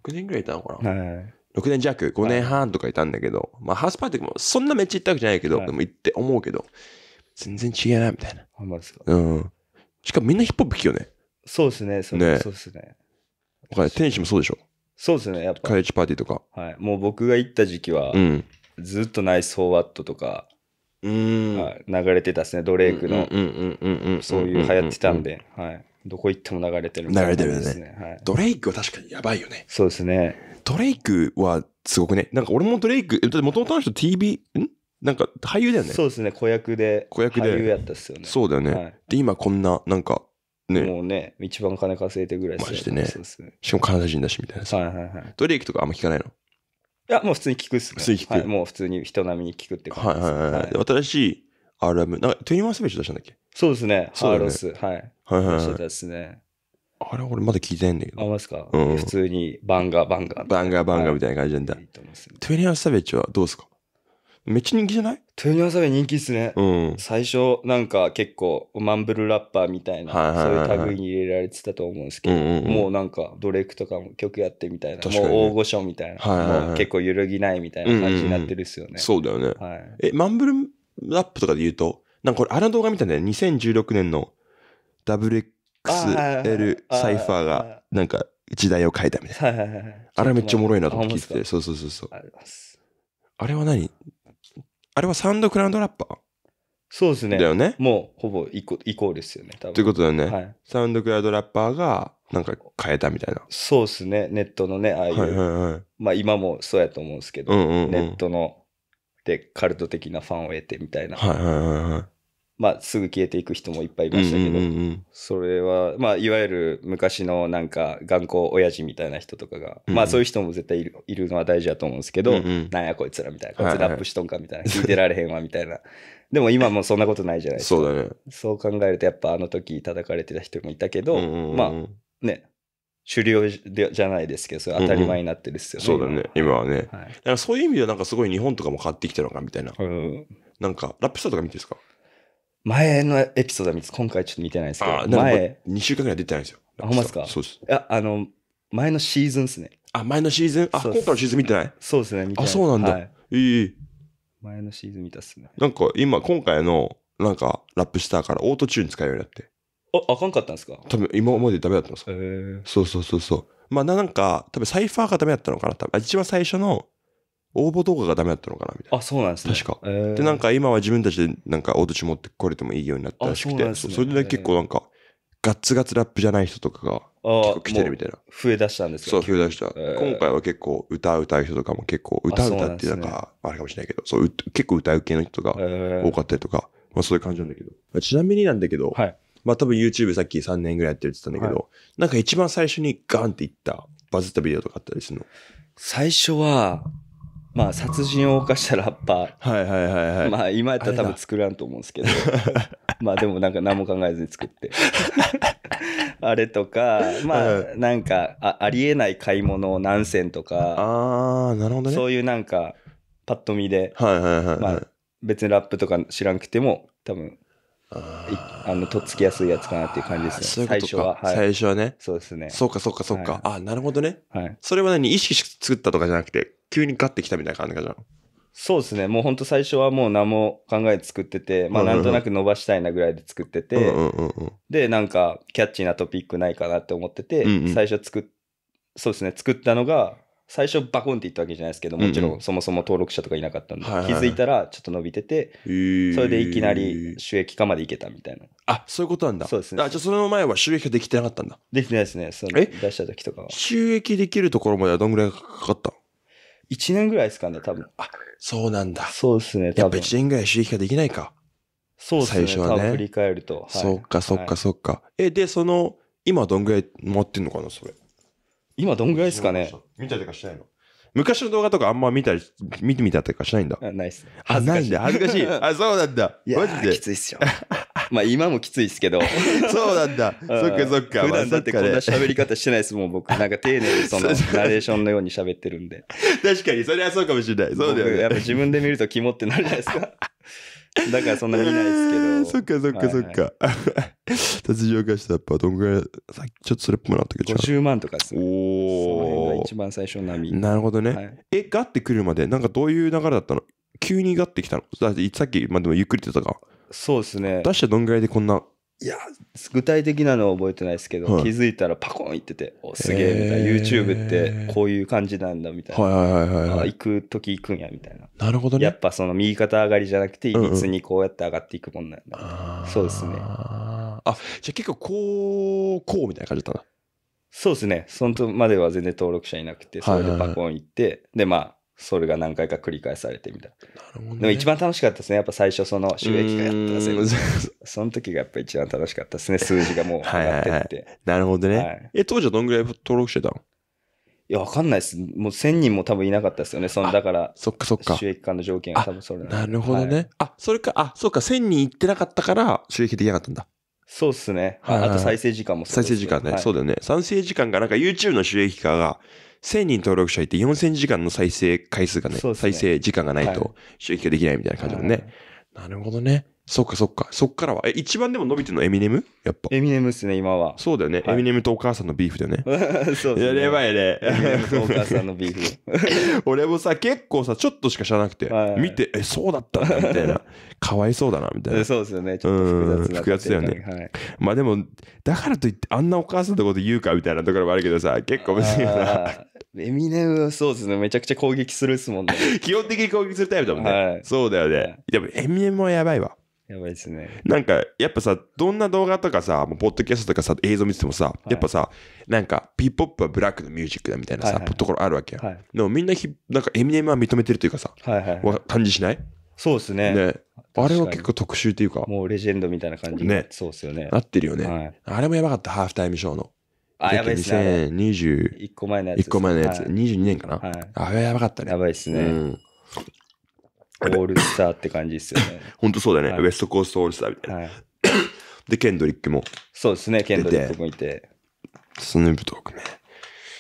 6年ぐらいいたのかな、はい、6年弱5年半とかいたんだけど、はいまあ、ハウスパーティーもそんなめっちゃ行ったわけじゃないけど、はい、でも行って思うけど全然違えないみたいな。あんまですか、うん、しかもみんなヒップホップ聴くよね。そうですねそうですね。テニスもそうでしょ。そうですねやっぱカレッジパーティーとか、はい、もう僕が行った時期は、うん、ずっとナイス・フォーワットとかうん流れてたですね。ドレイクのそういう流行ってたんで、はい、どこ行っても流れてるみたいな感じですね、はい、ドレイクは確かにやばいよね。そうですねドレイクはすごくね。なんか俺もドレイクもともとの人 TB なんか俳優だよね。そうですね、子役で俳優やったっすよね。そうだよね、はい、で今こんななんかね、もうね一番金稼いでぐらいしてね、しかもカナダ人だしみたいなさ、はいはいはい、ドレイクとかあんま聞かないの？いやもう普通に聞くっすね。普通に聞く、はい、もう普通に人並みに聞くって感じです、ね、はいはいはい、はい、新しいアルバムなんか21スペシャル出したんだっけ？そうですね、ハーロス、はいはいはい、そうですね。あれ俺まだ聞いてないんだけど。あ、ますか、うん、普通にバンガーバンガーバンガーバンガーみたいな感じなんだ。21サベッジはどうですか？めっちゃ人気じゃない？21サベッジ人気っすね、うん、最初なんか結構マンブルラッパーみたいな、はいはいはいはい、そういう類に入れられてたと思うんですけど、うんうんうん、もうなんかドレイクとかも曲やってみたいな、ね、もう大御所みたいな、はいはいはい、もう結構揺るぎないみたいな感じになってるっすよね、うんうん、そうだよね、はい、マンブルラップとかで言うとなんかこれあの動画見たんだよね、2016年のダブルXL サイファーがなんか時代を変えたみたいな、あれめっちゃおもろいなと思って聞いてて、そうそうそうそう、あれは何？あれはサウンドクラウドラッパー？そうですね、だよね、もうほぼイコールですよね多分ということだよね、はい、サウンドクラウドラッパーがなんか変えたみたいな。そうですね、ネットのねああいう、はいはいはい、まあ今もそうやと思うんですけど、うんうんうん、ネットのでカルト的なファンを得てみたいな、はいはいはいはい、まあ、すぐ消えていく人もいっぱいいましたけど、うんうんうん、それは、まあ、いわゆる昔のなんか頑固親父みたいな人とかが、うん、まあそういう人も絶対いるのは大事だと思うんですけど、うんうん、なんやこいつらみたいな、こいつラップしとんかみたいな、はいはい、聞いてられへんわみたいなでも今もうそんなことないじゃないですか。 そうだね、そう考えるとやっぱあの時叩かれてた人もいたけど、うんうんうん、まあね狩猟じゃないですけどそれ当たり前になってるっすよね、うんうん、そうだね今はね、はい、だからそういう意味ではなんかすごい日本とかも変わってきてるのかみたいな、うん、なんかラップスターとか見てるんですか？前のエピソードは今回ちょっと見てないですけど、前2週間ぐらい出てないんですよ。あ、ほんまですか？そうです。いや、前のシーズンですね。あ、前のシーズン、あ、今回のシーズン見てない？そうですね、見てない。あ、そうなんだ、はい、前のシーズン見たっすね。なんか今回のなんかラップスターからオートチューン使えるようになって、あかんかったんですか？多分今までダメだったんですか？そうそうそうそう、まあなんか多分サイファーがダメだったのかな、多分一番最初の応募動画がダメだったのかなみたいな。あ、そうなんですね。確か。で、なんか今は自分たちでなんかオートチューン持ってこれてもいいようになったらしくて、ね、それで結構なんか、ガツラップじゃない人とかが結構来てるみたいな。増え出したんですか？そう、増え出した。今回は結構歌う人とかも結構、歌っていうのがあれかもしれないけど、そう、結構歌う系の人が多かったりとか、まあそういう感じなんだけど。ちなみになんだけど、はい、まあ多分 YouTube さっき3年ぐらいやってるって言ったんだけど、はい、なんか一番最初にガーンっていった、バズったビデオとかあったりするの？最初は、まあ殺人を犯したラッパー、はいはいはいはい、まあ今やったら多分作らんと思うんですけどまあでもなんか何も考えずに作ってあれとか、まあなんか ありえない買い物を何銭とか、あーなるほどね、そういうなんかパッと見で、はいはいはいはい、まあ別にラップとか知らんくても多分とっつきやすいやつかなっていう感じですね。そういうことか。最初はね。そうですね。そうかそうかそうか。はい、あ、なるほどね。はい。それは何、意識して作ったとかじゃなくて、急にガッてきたみたいな感じなの？そうですね。もう本当最初はもう何も考えて作ってて、まあなんとなく伸ばしたいなぐらいで作ってて、うんうんうん、で、なんかキャッチーなトピックないかなって思ってて、うんうん、最初そうですね、作ったのが、最初バコンっていったわけじゃないですけど、もちろんそもそも登録者とかいなかったんで、うんうん、気づいたらちょっと伸びてて、それでいきなり収益化までいけたみたいな。あ、そういうことなんだ。そうですね。じゃあその前は収益化できてなかったんだ。できてないですね、その出した時とかは。収益できるところまではどんぐらいかかったの？1年ぐらいですかね、多分。あ、そうなんだ。そうですね、多分。やっぱ1年ぐらい収益化できないか。そうですね、最初はね。多分振り返ると。はい、そっかそっかそっか。はい、で、今どんぐらい回ってんのかな、それ。今どんぐらいですかね。見たりとかしないの？昔の動画とかあんま見てみたりとかしないんだ。ないっす。あ、ないんだ。恥ずかしい。あ、そうなんだ。いやー、マジできついっすよ。まあ今もきついっすけど。そうなんだ。そっかそっか。普段だってこんな喋り方してないですもん、僕。なんか丁寧にそのナレーションのように喋ってるんで。確かに、それはそうかもしれない。そうだよね。やっぱ自分で見ると肝ってなるじゃないですか。だからそんな見ないですけど。そっかそっかそっか。達人化したラッパーどんぐらい、さっきちょっとそれっぽくなったけど。50万とかですね。おお。一番最初の波。なるほどね。はい、ガッてくるまで、なんかどういう流れだったの？急にガッてきたの？だってさっき、まあでもゆっくり言ってたか。そうですね。出してどんぐらいでこんな。いや、具体的なのは覚えてないですけど、はい、気づいたらパコンいってて、お、すげえみたいな。YouTube ってこういう感じなんだみたいな。はいはいはいはい。行くとき行くんやみたいな。なるほどね。やっぱその右肩上がりじゃなくて、いびつにこうやって上がっていくもんなんだ、うんうん。そうですね。あ、じゃあ結構こうみたいな感じだったな。そうですね。そのとまでは全然登録者いなくて、それでパコンいって、はいはいはい、でまあ、それが何回か繰り返されてみたいな。ね、でも一番楽しかったですね。やっぱ最初その収益化やったぜ。その時がやっぱ一番楽しかったですね。数字がもう上がってって。はいはいはい、なるほどね、はい。当時はどんぐらい登録してたの？いや、わかんないです。もう1000人も多分いなかったですよね。そのだから、そっかそっか。収益化の条件は多分それなんで。なるほどね。はい、それか、そうか、1000人いってなかったから収益できなかったんだ。そうっすね。はい、あと再生時間もそうです、ね。再生時間ね、はい。そうだよね。再生時間がなんか YouTube の収益化が、1000人登録者いて4000時間の再生回数がね、再生時間がないと収益ができないみたいな感じだもんね、はい。なるほどね。そっかそっか。そっからは。一番でも伸びてるのエミネム？やっぱ。エミネムっすね、今は。そうだよね。はい、エミネムとお母さんのビーフだよね。そうですね。やばいね。エミネムとお母さんのビーフ。俺もさ、結構さ、ちょっとしか知らなくて、はい、見て、そうだったんだ、みたいな。かわいそうだな、みたいな。そうですよね。ちょっと複雑だよね。はい、まあでも、だからといって、あんなお母さんのこと言うか、みたいなところもあるけどさ、結構難しいよな。エミネムはそうですね、めちゃくちゃ攻撃するっすもんね。基本的に攻撃するタイプだもんね。はい、そうだよね。はい、でもエミネムはやばいわ。やばいですね。なんかやっぱさ、どんな動画とかさ、もうポッドキャストとかさ、映像見ててもさ、はい、やっぱさ、なんかヒップホップはブラックのミュージックだみたいなさ、はいはい、ところあるわけや、はい、でもみんななんかエミネムは認めてるというかさ、はいはいはい、感じしない？そうですね。ね、あれは結構特集というか、もうレジェンドみたいな感じね。そうですよね。なってるよね、はい。あれもやばかったハーフタイムショーの。あ、やばいですね。1個前のやつ、ね。1個前のやつ。はい、22年かな。はい、あれやばかったね。やばいですね。うん、オールスターって感じですよね。ほんとそうだね、はい。ウエストコーストオールスターみたいな。はい、で、ケンドリックも。そうですね、ケンドリックもいて。スヌープトークね。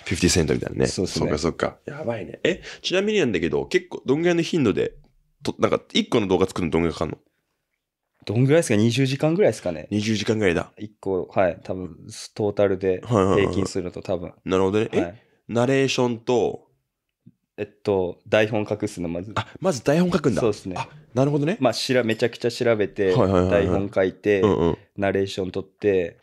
50セントみたいなね。そうですね。そっかそっか。やばいね。ちなみになんだけど、結構どんぐらいの頻度で、なんか1個の動画作るのどんぐらいかかるの？どんぐらいですか？ 20 時間ぐらいですかね。20時間ぐらいだ。1個、はい、多分、トータルで平均するのと多分。はいはいはいはい、なるほどね。はい、ナレーションと、台本書くっすの、まず。まず台本書くんだ。そうですね。なるほどね。まあ、めちゃくちゃ調べて、はいはいはいはい、台本書いて、うんうん、ナレーション取って、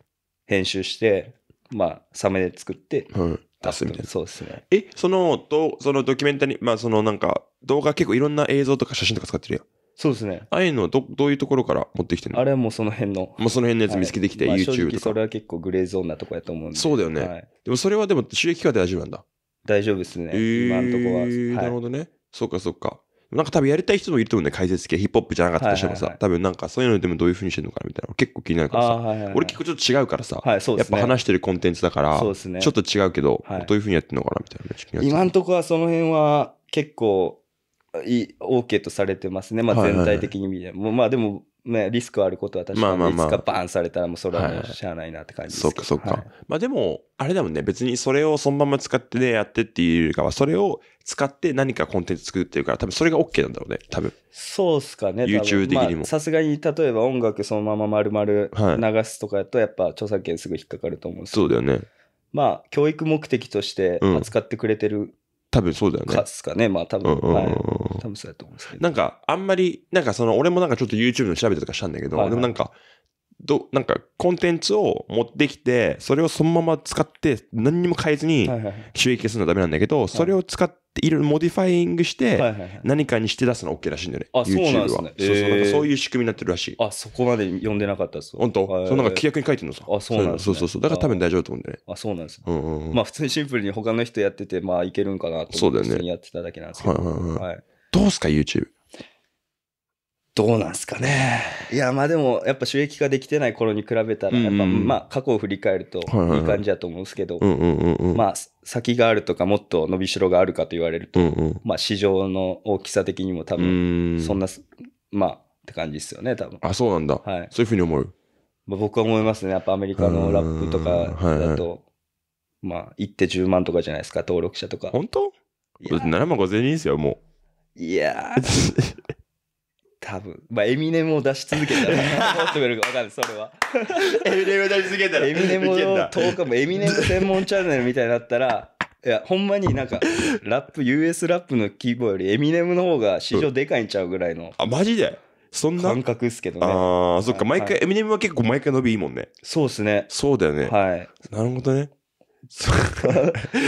編集して、まあ、サムネ作って、うん、出すみたいな。そうですね。そのドキュメンタリー、まあ、そのなんか、動画結構いろんな映像とか写真とか使ってるやん。そうですね。ああいうのはどういうところから持ってきてるの？あれはもうその辺の。もうその辺のやつ見つけてきて、はい、YouTube とか。まあ、正直それは結構グレーゾーンなとこやと思うんで。そうだよね。はい、でもそれはでも収益化で大丈夫なんだ。大丈夫ですね。今のとこは。なるほどね。はい、そっかそっか。なんか多分やりたい人もいると思うんだよ。解説系、ヒップホップじゃなかったとしてもさ、はいはいはい、多分なんかそういうのでもどういう風にしてるのかなみたいなの結構気になるからさ、はいはいはい、俺結構ちょっと違うからさ、はい、そうですね、やっぱ話してるコンテンツだから、そうですね、ちょっと違うけど、はい、どういう風にやってるのかなみたいな。今のとこはその辺は結構、OK とされてますね、まあ、全体的に見て、はいはい、もうまあでも、ね、リスクあることは確かに、いつかバーンされたらもうそれはもうしゃあないなって感じですけど、はい、そうかそうか、はい、まあでもあれだもんね、別にそれをそのまま使ってねやってっていうよりかはそれを使って何かコンテンツ作ってるから多分それが OK なんだろうね、多分そうっすかね、YouTube 的にもさすがに例えば音楽そのまま丸々流すとかだとやっぱ著作権すぐ引っかかると思うんですけど、そうだよね、まあ教育目的として使ってくれてる、うん多分そうだよね。勝つかね。まあ多分、はい。多分そうだと思うんですけど。なんか、あんまり、なんかその、俺もなんかちょっと YouTube の調べたりとかしたんだけど、はいはい、でもなんか、なんかコンテンツを持ってきて、それをそのまま使って、何にも変えずに収益化するのはダメなんだけど、はいはい、それを使って、モディファイングして、何かにして出すのは OK らしいんだよね。あ、そうなんですね。そういう仕組みになってるらしい。あ、そこまで読んでなかったです。本当、そのなんか規約に書いてるのさ。あ、そうなんですね。そうそう。だから多分大丈夫だと思うんだよね。あ、そうなんですね。うんうん、まあ普通にシンプルに他の人やってて、まあいけるんかなと思って、普通にやってただけなんですけど。そうだよね。はいはいはい、どうすか YouTube？ どうなんすかね。いや、まあでもやっぱ収益化できてない頃に比べたら、やっぱまあ過去を振り返るといい感じだと思うんですけど、まあ先があるとかもっと伸びしろがあるかと言われると、まあ市場の大きさ的にも多分そんな、まあって感じですよね、多分。あ、そうなんだ。はい。そういうふうに思う？僕は思いますね。やっぱアメリカのラップとかだと、まあ行って10万とかじゃないですか、登録者とか。本当？7万5000人ですよ、もう。いやー。多分まあエミネムを出し続けたらどうしてくれるか分かんない、それはエミネムを出し続けたらエミネムを10日もエミネム専門チャンネルみたいになったらいやほんまになんかラップ US ラップの規模よりエミネムの方が市場でかいんちゃうぐらいの、うん、あマジでそんな感覚っすけどね。ああそっか、毎回、はい、エミネムは結構毎回伸びいいもんね。そうっすね。そうだよね。はい、なるほどね。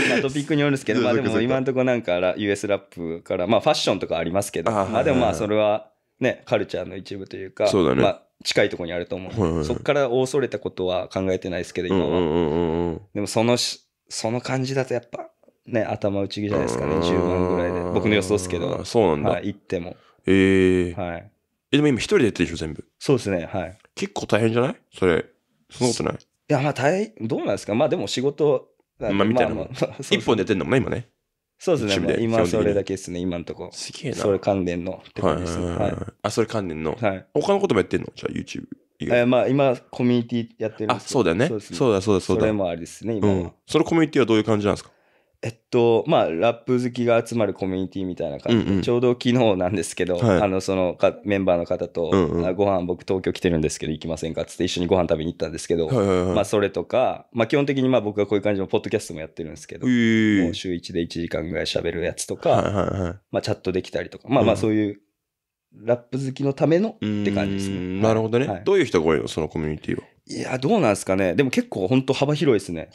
まあトピックによるんですけど、まあでも今のところなんかUS ラップからまあファッションとかありますけど、まあでもまあそれはね、カルチャーの一部というか、そうだね、まあ、近いところにあると思う、はいはい、そこから恐れたことは考えてないですけど今は、うんうんうん、でもその感じだとやっぱね頭打ちじゃないですかね、10万ぐらいで僕の予想ですけど。そうなんだ。はい、行っても。はい。でも今一人でやってるでしょ、全部。そうですね、はい。結構大変じゃないそれ。そんなことない。いや、まあ大変、どうなんですか。まあでも仕事、まあみたいなもん。一本でやってんのもね、今ね。そうですね、今それだけですね、今のとこ。すげえな。それ関連のって感じですね。はい。あ、それ関連の。はい。他のこともやってんのじゃあ YouTube 以外。まあ今、コミュニティやってるんですけど。あ、そうだよね。そうだ、そうだ、そうだ。それもあれですね、今は。そのコミュニティはどういう感じなんですか。まあラップ好きが集まるコミュニティみたいな感じで、ちょうど昨日なんですけど、そのメンバーの方とご飯僕東京来てるんですけど行きませんかっつって一緒にご飯食べに行ったんですけど、まあそれとか、まあ基本的にまあ僕はこういう感じのポッドキャストもやってるんですけど、もう週1で1時間ぐらい喋るやつとか、まあチャットできたりとか、まあまあそういうラップ好きのためのって感じですね。なるほどね。どういう人が多いのそのコミュニティは。いや、どうなんですかね。でも結構本当幅広いですね。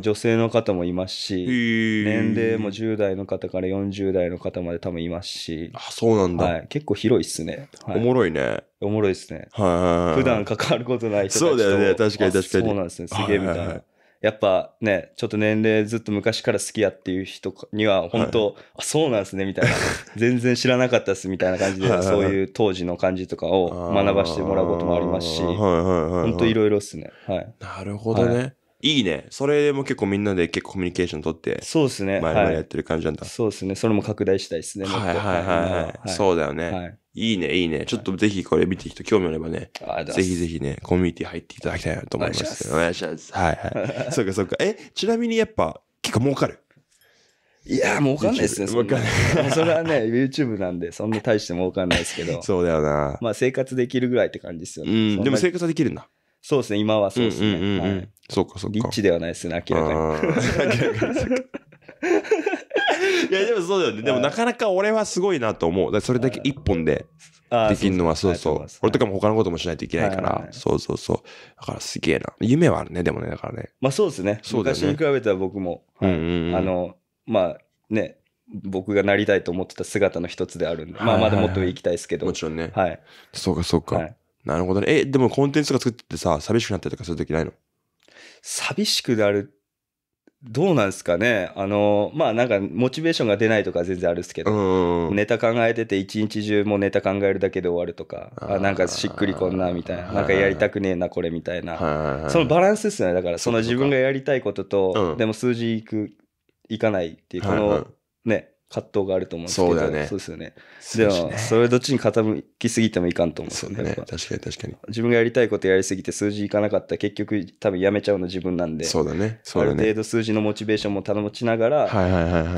女性の方もいますし、年齢も10代の方から40代の方まで多分いますし。あ、そうなんだ。はい、結構広いっすね。はい、おもろいね。おもろいですね。はい。普段関わることない人たちと。そうだよね。確かに確かに。そうなんですね。すげえみたいな。はいはい、やっぱね、ちょっと年齢ずっと昔から好きやっていう人には本当、はい、あ、そうなんですねみたいな。全然知らなかったっすみたいな感じで、そういう当時の感じとかを学ばしてもらうこともありますし、本当いろいろっすね。はい。なるほどね。はい、いいね。それも結構みんなで結構コミュニケーション取って、そうですね。前々やってる感じなんだ。そうですね。それも拡大したいですね。はいはいはい。そうだよね。いいね、いいね。ちょっとぜひこれ見てる人興味あればね、ぜひぜひね、コミュニティ入っていただきたいなと思いますけど。お願いします。はいはい。そうかそうか。ちなみにやっぱ、結構儲かる？いや、儲かんないですね。それはね、YouTube なんで、そんな大して儲かんないですけど。そうだよな。まあ生活できるぐらいって感じですよね。うん。でも生活はできるんだ。そうですね、今はそうですね。そうかそうか。リッチではないですね、明らかに。いや、でもそうだよね。でもなかなか俺はすごいなと思う。それだけ一本でできるのは、そうそう。俺とかも他のこともしないといけないから、そうそうそう。だからすげえな。夢はあるね、でもね、だからね。まあそうですね。昔に比べたら僕も、まあね、僕がなりたいと思ってた姿の一つであるんで、まあまだもっと行きたいですけど。もちろんね。はい。そうかそうか。なるほどね。でもコンテンツが作っててさ、寂しくなったりとかするときないの？寂しくなる、どうなんですかね。まあなんかモチベーションが出ないとか全然あるんですけど、ネタ考えてて一日中もうネタ考えるだけで終わるとか、あ、なんかしっくりこんなみたいな、なんかやりたくねえなこれみたいな、そのバランスですね。だからその自分がやりたいことと、でも数字いかないっていうこのね、葛藤があると思うんですけど、そうですよね。でも、それどっちに傾きすぎてもいかんと思うんですよね。確かに確かに。自分がやりたいことやりすぎて数字いかなかったら結局多分やめちゃうの自分なんで、そうだね。ある程度数字のモチベーションも保ちながら、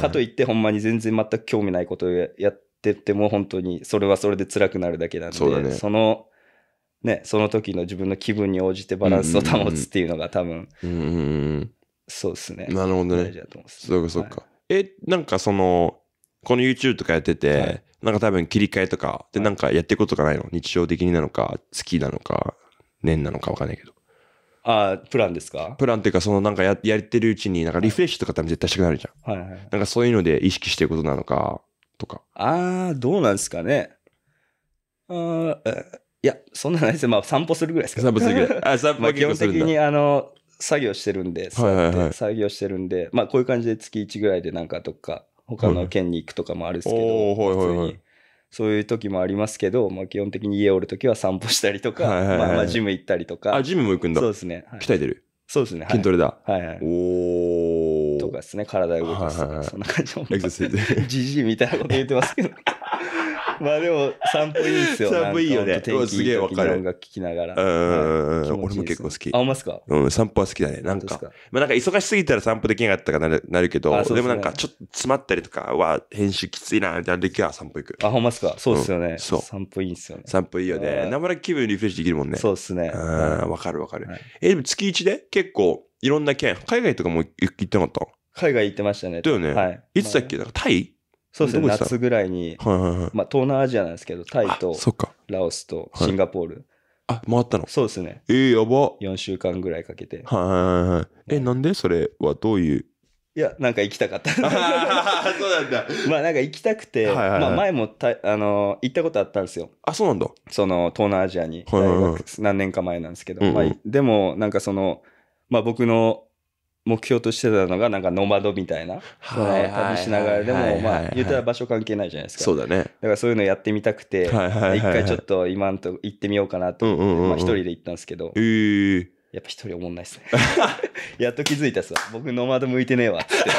かといってほんまに全然全く興味ないことをやってても本当にそれはそれで辛くなるだけなんで、その、ね、その時の自分の気分に応じてバランスを保つっていうのが多分、そうですね。なるほどね。そうかそうか。なんかその、この YouTube とかやってて、はい、なんか多分切り替えとかでなんかやっていくことがないの？日常的になのか、月なのか、年なのかわかんないけど。ああ、プランですか？プランっていうか、そのなんかやってるうちに、なんかリフレッシュとか多分絶対したくなるじゃん。はいはい。なんかそういうので意識してることなのか、とか。ああ、どうなんですかね。いや、そんなないですよ。まあ散歩するぐらいですか。散歩するぐらい。あ、散歩は結構するんだ。基本的に作業してるんで、作業してるんで、まあこういう感じで月1ぐらいでなんかとか、他の県に行くとかもあるんですけど、そういう時もありますけど、まあ、基本的に家おる時は散歩したりとか、まあジム行ったりとか。あ、ジムも行くんだ。そうですね。鍛えてる？そうですね。筋トレだ。はいはい。おお。とかですね、体動かすとか、そんな感じの。エクササイズ。じじいみたいなこと言ってますけど。まあでも散歩いいですよ。散歩いいよね。天気いい時に音楽聴きながら。俺も結構好き。あ、ほんまっすか？うん、散歩は好きだね。なんか、まあなんか忙しすぎたら散歩できなかったかなるけど、でもなんかちょっと詰まったりとかは編集きついなみたいな時は散歩行く。あ、ほんまっすか？そうですよね。散歩いいんすよね。散歩いいよね。なまら気分リフレッシュできるもんね。そうですね。わかるわかる。でも月1で結構いろんな県、海外とかも行ってなかった？海外行ってましたね。だよね。いつだっけ？タイ？そうですね、夏ぐらいに、まあ東南アジアなんですけど、タイとラオスとシンガポール。あ、回ったの？そうですね。やば。4週間ぐらいかけて。なんでそれはどういう？いや、なんか行きたかった。そうなんだ。まあなんか行きたくて、前も行ったことあったんですよ。あ、そうなんだ。その東南アジアに、何年か前なんですけど、でもなんかその、まあ僕の、目標としてたのがなんかノマドみたいな、旅しながらでもまあ言ったら場所関係ないじゃないですか。そうだね。だからそういうのやってみたくて、一回ちょっと今んとこ行ってみようかなと思って、まあ一人で行ったんですけど、やっぱ一人おもんないっすね。やっと気づいたっすわ。僕ノマド向いてねえわっつって。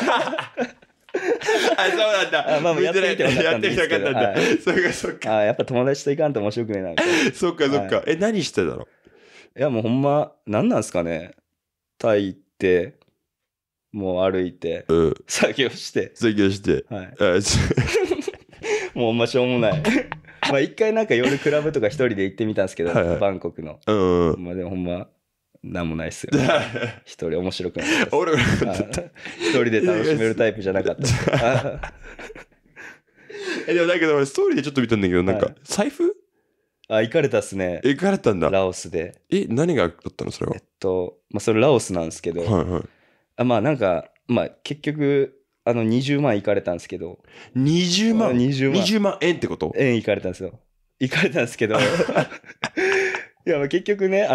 あ、そうなんだ。まあやってみて分かったんですけど。そっかそっか。あ、やっぱ友達と行かんと面白くねえなみたいな。そっかそっか。え、何してたの？いやもうほんま何なんすかね。タイ行って。もう歩いて、うん、作業して、はい、もうあんましょうもない。まあ一回なんか夜クラブとか一人で行ってみたんですけど、はいはい、バンコクの、まあでもほんまなんもないっすよ。一人面白くなかった。俺一人で楽しめるタイプじゃなかった。でもだけど俺ストーリーでちょっと見たんだけど、なんか財布？あ、行かれたっすね。行かれたんだ。ラオスで。え、何があったのそれは？まあそれラオスなんですけど。はいはい。まあなんか、まあ、結局20万いかれたんですけど、20万円ってこと円いかれたんですよ。いかれたんですけどいやまあ結局ね、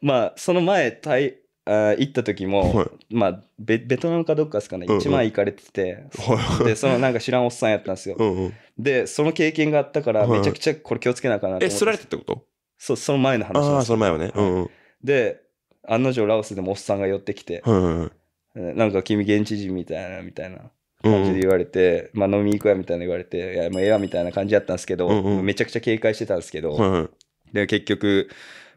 まあその前行った時も、はい、まあ、ベトナムかどっかですかね、1万いかれてて、でそのなんか知らんおっさんやったんですよ。でその経験があったからめちゃくちゃこれ気をつけなきゃなと思って。え、すられたってこと？そう、その前の話です。あ、その前はね。で案の定ラオスでもおっさんが寄ってきて、なんか君現地人みたいなみたいな感じで言われて、まあ飲み行くやみたいな言われて、いやもうええわみたいな感じだったんですけど、めちゃくちゃ警戒してたんですけど、で結局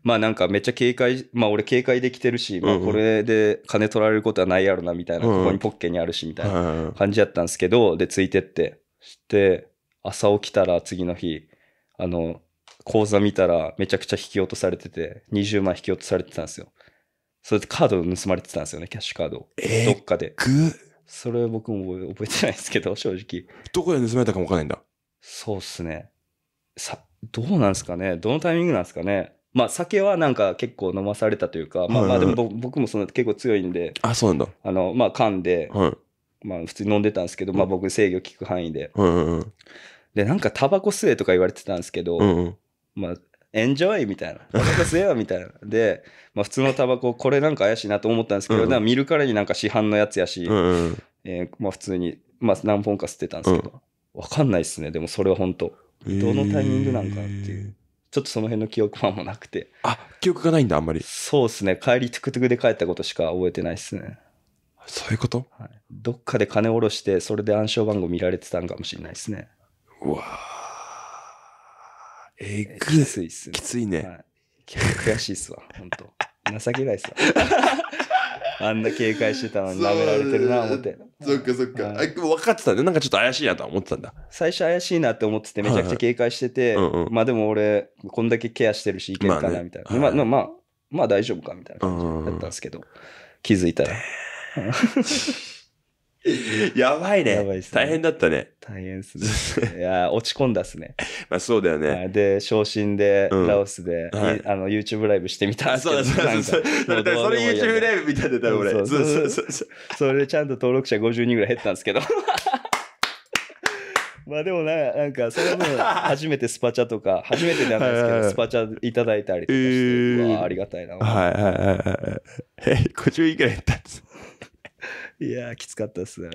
まあなんかめっちゃ警戒、まあ俺警戒できてるし、まあこれで金取られることはないやろなみたいな、ここにポッケにあるしみたいな感じだったんですけど、でついてってして朝起きたら次の日口座見たらめちゃくちゃ引き落とされてて、20万引き落とされてたんですよ。それでカードを盗まれてたんですよね、キャッシュカードを。どっかで。それ僕も覚えてないですけど、正直。どこで盗まれたかもわかんないんだ。そうっすね。どうなんですかね。どのタイミングなんですかね。まあ酒はなんか結構飲まされたというか、まあまあでも僕もその結構強いんで、あ、そうなんだ。まあ缶で、まあ普通に飲んでたんですけど、まあ僕制御効く範囲で。で、なんかタバコ吸えとか言われてたんですけど、まあ、エンジョイみたいな。タバコ吸えよみたいな。で、まあ、普通のタバコ、これなんか怪しいなと思ったんですけど、なんか見るからになんか市販のやつやし、まあ普通に、まあ何本か吸ってたんですけど、わかんないっすね。でもそれは本当、どのタイミングなんかっていう。ちょっとその辺の記憶はもなくて。あ、記憶がないんだ、あんまり。そうっすね。帰りトゥクトゥクで帰ったことしか覚えてないっすね。そういうこと？はい。どっかで金下ろして、それで暗証番号見られてたんかもしれないっすね。うわー。きついっすね。きついね。はい、悔しいっすわ、ほんと。情けないっすわ。あんな警戒してたのに舐められてるな、思って。そっかそっか。はい、分かってたね。なんかちょっと怪しいなとは思ってたんだ。最初怪しいなって思ってて、めちゃくちゃ警戒してて、まあでも俺、こんだけケアしてるし、いけるかな、みたいな。まあ大丈夫か、みたいな感じだったんですけど、気づいたら。やばいね。大変だったね。大変っすね。いや、落ち込んだっすね。まあそうだよね。で、昇進で、ラオスで、YouTube ライブしてみたんですけど。あ、そうだそうだ。それ YouTube ライブみたいだったら俺。それでちゃんと登録者50人ぐらい減ったんですけど。まあでもなんか、その分、初めてスパチャとか、初めてじゃないですけど、スパチャいただいたりとかして、うわ、ありがたいな。50人ぐらい減ったんです。いやー、きつかったっすね。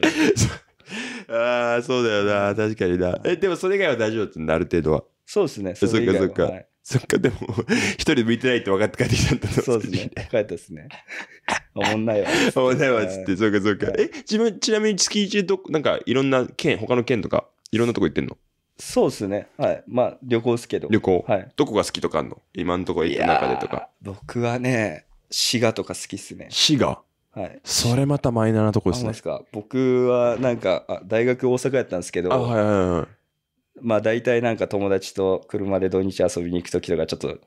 ああ、そうだよな、確かにな。え、でもそれ以外は大丈夫ってなる程度は。そうですね。そっかそっか。そっか、でも、一人向いてないって分かって帰ってきたんだな。そうですね。帰ったっすね。おもんないわ。おもんないわ、つって。そっかそっか。え、自分、ちなみに月一で、なんか、いろんな県、他の県とか、いろんなとこ行ってんの？そうですね。はい。まあ、旅行っすけど。旅行。はい。どこが好きとかあんの？今のとこ行く中でとか。僕はね、滋賀とか好きっすね。滋賀？はい、それまたマイナーなとこですね。僕はなんか大学大阪やったんですけど、まあ大体なんか友達と車で土日遊びに行く時とかちょっと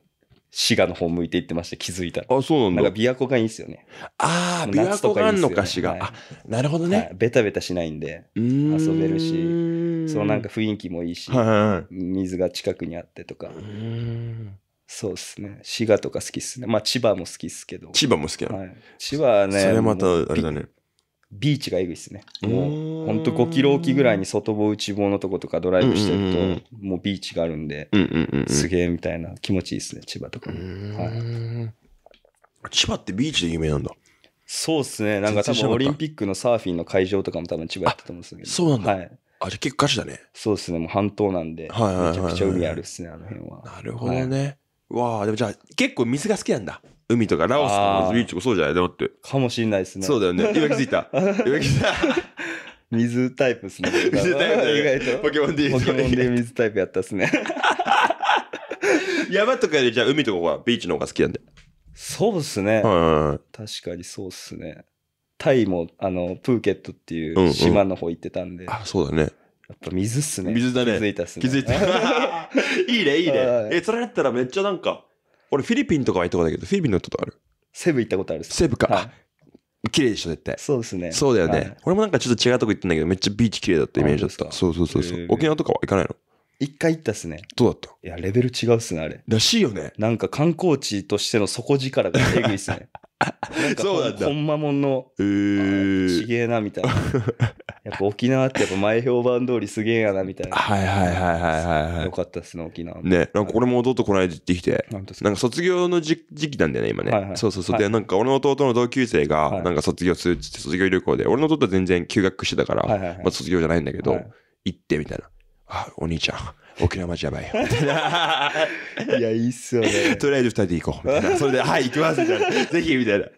滋賀の方向いて行ってまして、気づいたら。あ、そうなんだ。なんか琵琶湖がいいんですよね。ああ、琵琶湖があんのか、滋賀。あ、なるほどね。ベタベタしないんで遊べるし、そのなんか雰囲気もいいし、水が近くにあってとか。そうですね。滋賀とか好きっすね。まあ千葉も好きっすけど。千葉も好きなの？はい。千葉はね、それまたあれだね。ビーチがえぐいっすね。もうほんと5キロ置きぐらいに外房内房のとことかドライブしてると、もうビーチがあるんで、すげえみたいな、気持ちいいっすね、千葉とか。はい。千葉ってビーチで有名なんだ。そうですね。なんか多分オリンピックのサーフィンの会場とかも多分千葉やったと思うんですけど。そうなんだ。はい。あれ結構ガチだね。そうですね。もう半島なんで、めちゃくちゃ海あるっすね、あの辺は。なるほどね。わあ、でもじゃあ結構水が好きなんだ。海とかラオスとかビーチとかそうじゃないだって。かもしれないですね。そうだよね。今気づいた。今気づいた。水タイプですね。水タイプ意外と。ポケモンで水タイプやったっすね。山とかでじゃあ海とかはビーチの方が好きなんで。そうですね、はいはいはい、確かにそうですね。タイもあのプーケットっていう島の方行ってたんで、うんうん、あ、そうだね、やっぱ水っすね。水だね。気づいたっすね。気づいたいいねいいね、はい、それだったらめっちゃなんか俺フィリピンとかは行ったことあるけど、フィリピンのことある？セブ行ったことあるっすね。セブか、はい、綺麗でしょ絶対。そうですね。そうだよね、はい、俺もなんかちょっと違うとこ行ったんだけどめっちゃビーチ綺麗だったイメージだった。そうそうそうそう、沖縄とかは行かないの？一回行ったっすね。どうだった？いやレベル違うっすねあれ。らしいよね。なんか観光地としての底力がえぐいっすね。なんかほんまもんのちげえなみたいな。やっぱ沖縄ってやっぱ前評判通りすげえやなみたいな。はいはいはいはいはい。よかったっすね沖縄も。ね、なんか俺も弟この間行ってきて、なんか卒業の時期なんだよね今ね、はいはい。そうそうそう、はい、でなんか俺の弟の同級生がなんか卒業するっつって卒業旅行で、俺の弟は全然休学してたから、はいはいはい、まあ卒業じゃないんだけど、はい、行ってみたいな。あ、お兄ちゃん沖縄町やばいよいやいいっすよね。とりあえず2人で行こうみたいな。それではい行きますみたいなぜひみたいな。いや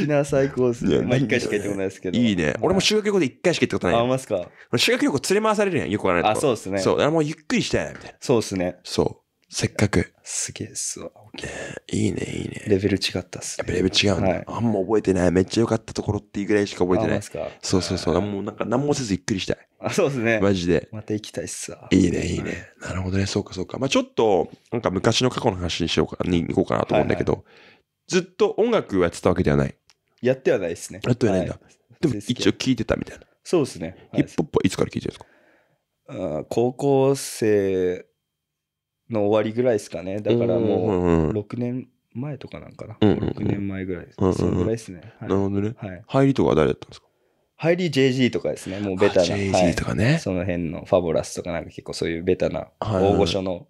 沖縄最高っすね。まあ1回しか行ってことないですけど。いいね。俺も修学旅行で1回しか行ったことない。あ、ますか。修学旅行連れ回されるやん、よくわからないとこ。あ、そうっすね。そう、もうゆっくりしたいなみたいな。そうっすね。そう、せっかく。すげえっすわ。いいねいいね。レベル違ったっすね。やっぱレベル違うんだ、はい、あんま覚えてない。めっちゃ良かったところっていうぐらいしか覚えてない。ですか。そうそうそう、もうなんか何もせずゆっくりしたい。あ、そうですね。マジで。また行きたいっすわ。いいねいいね、はい、なるほどね。そうかそうか。まあちょっとなんか昔の過去の話にしようかに行こうかなと思うんだけど、はいはい、ずっと音楽をやってたわけではない。やってはないですね。やってはないんだ、はい、でも一応聴いてたみたいな。そうですね、はい、ヒップホップはいつから聴いてるんですか？あ、高校生の終わりぐらいですかね。だからもう6年前とかなんかな、うんうんうん、6年前ぐらいです、うんうん、そのぐらいですね、はい、なるほどね、はい、入りとかは誰だったんですか？入り Jay-Z とかですね。もうベタな Jay-Z とかね、はい、その辺のファボラスとかなんか結構そういうベタな大御所の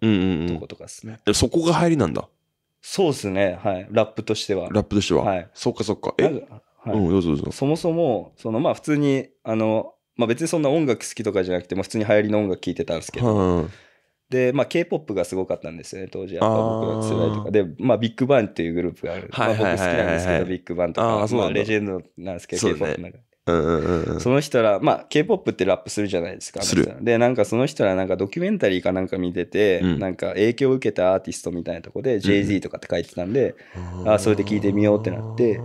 とことかですね、はいはい、うんうんうん、そこが入りなんだ。そうですね、はい、ラップとしては。ラップとしては、はい、そっかそっか。え、はい、うん、どうぞどうぞ。そもそもそのまあ普通にまあ別にそんな音楽好きとかじゃなくても普通に流行りの音楽聴いてたんですけど、はいはい、でまあ、K-POP がすごかったんですよね当時。やっぱ僕の世代とかで、まあ、ビッグバンっていうグループがある、まあ、僕好きなんですけど、ビッグバンとか、まあ、レジェンドなんですけど K-POP なんか、うんうんうん、その人ら、まあ、K-POP ってラップするじゃないですか。する。でなんかその人らなんかドキュメンタリーかなんか見てて、うん、なんか影響を受けたアーティストみたいなとこで Jay-Z とかって書いてたんで、うん、あ、それで聞いてみようってなって、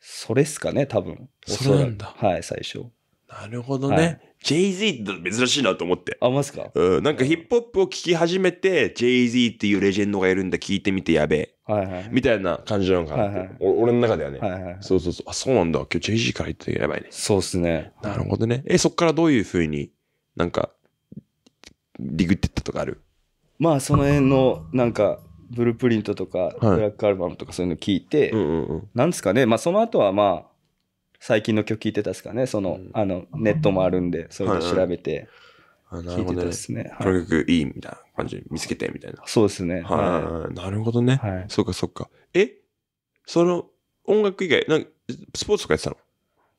それっすかね多分。それなんだ、はい、最初。なるほどね、はい、Jay-Z って珍しいなと思って。あ、マジか。うん、なんかヒップホップを聴き始めて Jay-Z っていうレジェンドがいるんだ、聴いてみてやべえ、はいはい、みたいな感じなのかなって、はいはい、俺の中ではね、はいはいはい、そうそうそう、あ、そうなんだ、今日 Jay-Z から言ってやばいね。そうっすね、なるほどね。そっからどういう風になんかディグってったとかある？まあその辺のなんかブループリントとかブラックアルバムとかそういうの聴いて、はい、うんうんうん、なんですかね、まあその後はまあ最近の曲聴いてたっすかね。その、うん、ネットもあるんで、それで調べて聴いてたっすね。この曲いいみたいな感じで見つけてみたいな。そうですね。はい。なるほどね。はい、そうかそうか。その音楽以外、なんかスポーツとかやってたの？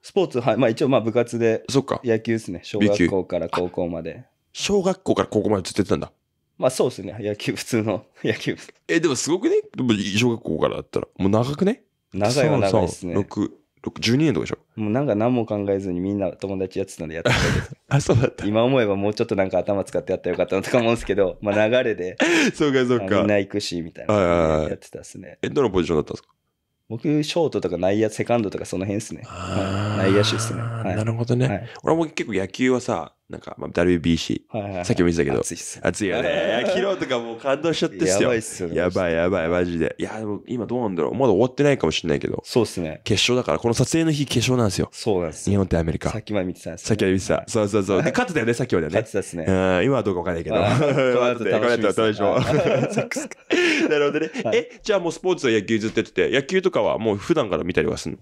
スポーツ、はい。まあ一応まあ部活で、そっか。野球ですね。小学校から高校まで。小学校から高校までずっとやってたんだ。まあそうですね。野球、普通の野球。でもすごくね。でも小学校からだったら、もう長くね。長いは長いですね。12年とかでしょ。もうなんか何も考えずにみんな友達やってたんでやってたんですあ、そうだった。今思えばもうちょっとなんか頭使ってやったらよかったなとか思うんですけど、まあ流れでそうかそうか、みんな行くしみたいなやってたっすね。どのポジションだったんですか？僕ショートとか内野、セカンドとかその辺っすね、はい、内野手っすね、はい、なるほどね、はい、俺も結構野球はさ、なんか WBC、はいはいはい、さっきも言ってたけど熱いっす、熱いよね昨日とかもう感動しちゃってっすよ。やばいっすよね。やばいやばいマジで。いやでも今どうなんだろう、まだ終わってないかもしれないけど。そうっすね、決勝だから。この撮影の日決勝なんですよ。そうなんですよ。日本ってアメリカ、さっきまで見てたんです、ね、さっきまで見てたそうそうそうで勝ってたよね、さっきまでね、勝ってたっすね。今はどうかわかんないけどこの後楽しみですなるほどね、はい、じゃあもうスポーツは野球ずっとやってて、野球とかはもう普段から見たりはするの？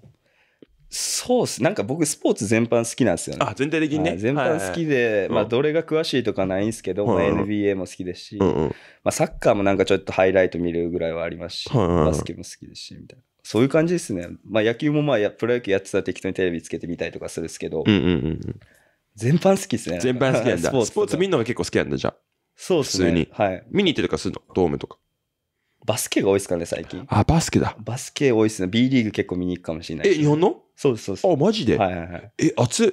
そうっす。なんか僕スポーツ全般好きなんですよね。あ、全体的にね、はい、全般好きで、はいはいはい、まあどれが詳しいとかないんですけど、はいはい、まあ、NBA も好きですし、はいはい、まあ、サッカーもなんかちょっとハイライト見るぐらいはありますし、はいはい、バスケも好きですしみたいな。そういう感じですね。まあ野球もまあプロ野球やってたら適当にテレビつけてみたりとかするんですけど、うんうんうん、全般好きですね。全般好きなんだ。スポーツ見るのが結構好きなんだじゃあ。そうですね。普通に、はい、見に行ってとかするのドームとか。バスケが多いですかね最近。あバスケだ。バスケ多いですね。B リーグ結構見に行くかもしれない、ね。え日本の？そうですそうです。あマジで。はいはいはい。え熱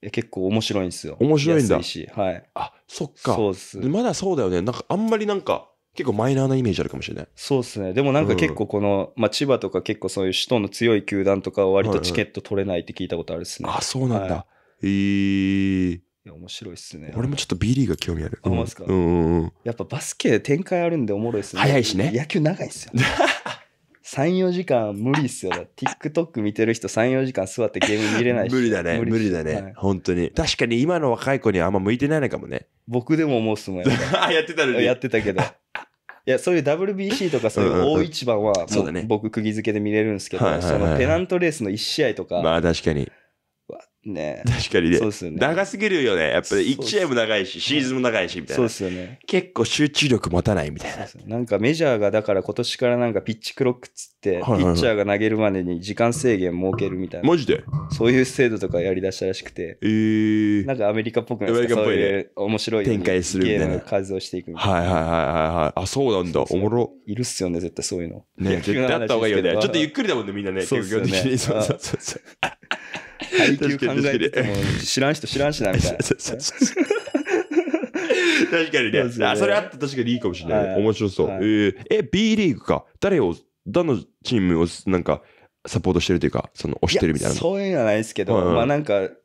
い。結構面白いんですよ。面白いんだ。安いし、はい。あ、そっか。そうです。まだそうだよね。なんかあんまりなんか結構マイナーなイメージあるかもしれない。そうですね。でもなんか結構この、うんまあ、千葉とか結構そういう首都の強い球団とかは割とチケット取れないって聞いたことあるですね。はいはい、あ、そうなんだ。はい、いや面白いっすね。俺もちょっと B リーグが興味ある。あ、うん、ですか。うんうん。やっぱバスケ展開あるんでおもろいっすね。早いしね。野球長いっすよ、ね。3,4 時間無理っすよ。TikTok 見てる人 3,4 時間座ってゲーム見れないし無理だね無理だね、はい、本当に確かに今の若い子にはあんま向いてないのかもね。僕でも思うっすもんやってたのにやってたけどいやそういう WBC とかそういう大一番はもう僕釘付けで見れるんですけど、そのペナントレースの1試合とかまあ確かにね、確かに ね、 そうですよね。長すぎるよねやっぱり。1試合も長いしシーズンも長いしみたいな。そうですよね。結構集中力持たないみたいな。そうです。なんかメジャーがだから今年からなんかピッチクロックっつって、はいはいはい、ピッチャーが投げるまでに時間制限設けるみたいな。マジでそういう制度とかやりだしたらしくて、なんかアメリカっぽくないですか、ね、そういう面白い展開するみたいなゲームの数をしていくみたいな。はいはいはいはい。あそうなんだ。おもろいるっすよね絶対そういうのね。絶対あった方がいいよね。ちょっとゆっくりだもんねみんなね。そうですよね。そうそうそう配球考えてても知らん人知らんしなみたいな確かにね。あそれあった確かにいいかもしれない、ね、はい、面白そう、はい。B リーグか。誰のチームをなんかサポートしてるというかその推してるみたいな。そういうのはないですけど、はいはい、まあなんか例え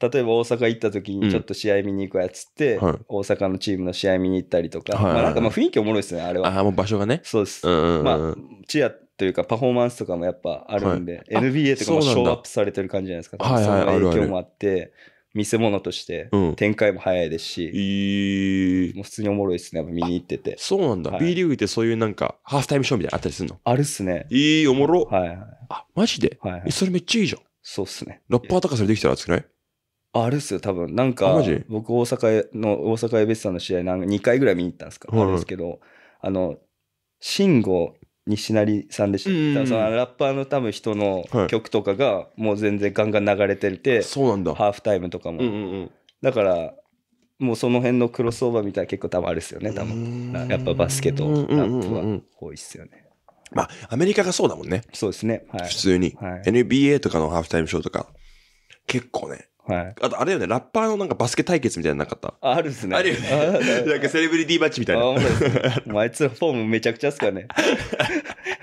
ば大阪行った時にちょっと試合見に行くやつって、うん、大阪のチームの試合見に行ったりとか、はい、まあなんかまあ雰囲気おもろいですねあれは。あもう場所がね。そうです、うんうんうん、まあチアというかパフォーマンスとかもやっぱあるんで、はい、NBA とかもショーアップされてる感じじゃないですか。はいはい、その影響もあって、はいはい、見せ物として展開も早いですし、うん、もう普通におもろいですね見に行ってて。そうなんだ、はい、B リーグってそういうなんかハーフタイムショーみたいなあったりするの。あるっすね。おもろ、はいはい、あマジで、はいはい、それめっちゃいいじゃん。そうっすね。ラッパーとかそれできたら熱くない。あるっすよ多分。なんか僕大阪エベスさんの試合なんか2回ぐらい見に行ったんですか、はい、あるんですけど、あの慎吾西成さんでした。そのラッパーの多分人の曲とかがもう全然ガンガン流れてて、そうなんだ。ハーフタイムとかも、うんうんうん、だからもうその辺のクロスオーバーみたいな結構多分あるですよね多分。やっぱバスケとラップは多いっすよね、うんうんうん。まあアメリカがそうだもんね。そうですね。はい、普通に、はい、NBA とかのハーフタイムショーとか結構ね。はい、あとあれよねラッパーのなんかバスケ対決みたいななかった。 あるっすねあるよねなんかセレブリティマッチみたいな。 もうあいつのフォームめちゃくちゃっすからね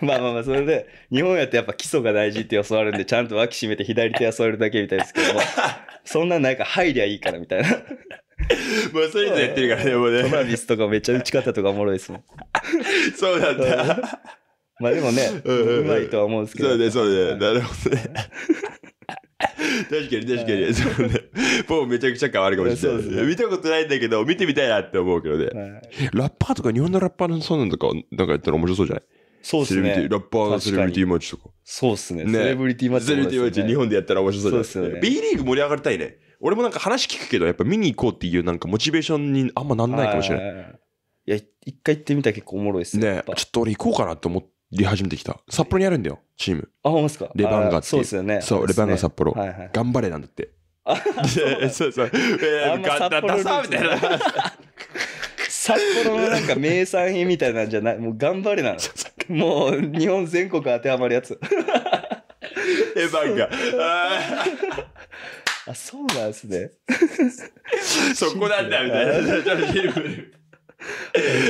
まあまあまあそれで日本やってやっぱ基礎が大事って教わるんでちゃんと脇締めて左手は添えるだけみたいですけどそんななんか入りゃいいからみたいなもうそういうのやってるからねもうね。トラビスとかめっちゃ打ち方とかおもろいですもんそうなんだまあでもねうまいとは思うんですけど。そうねそうねなるほどね確かに確かに、はい、そうね。もうめちゃくちゃ変わるかもしれない。そうですね。見たことないんだけど見てみたいなって思うけどね、はい、ラッパーとか日本のラッパーのそうなんとかなんかやったら面白そうじゃない。そうですね。ラッパーのセレブリティマッチとか。そうですね。セレブリティマッチ、ね、セレブリティマッチ日本でやったら面白そうじゃない。そうですね。B リーグ盛り上がりたいね。俺もなんか話聞くけどやっぱ見に行こうっていうなんかモチベーションにあんまなんないかもしれない。いや一回行ってみたら結構おもろいですね。ねえちょっと俺行こうかなって思って出始めてきた。札幌にあるんだよチーム。あ、ほんますか。レバンガっていう。そうですよね。そう、レバンガ札幌。はいはい、頑張れなんだって。あ、そうそう。ガッダサーみたいな。札幌のなんか名産品みたいなんじゃない。もう頑張れなの。もう日本全国当てはまるやつ。レバンガ。あ、そうなんですね。そこなんだみたいな。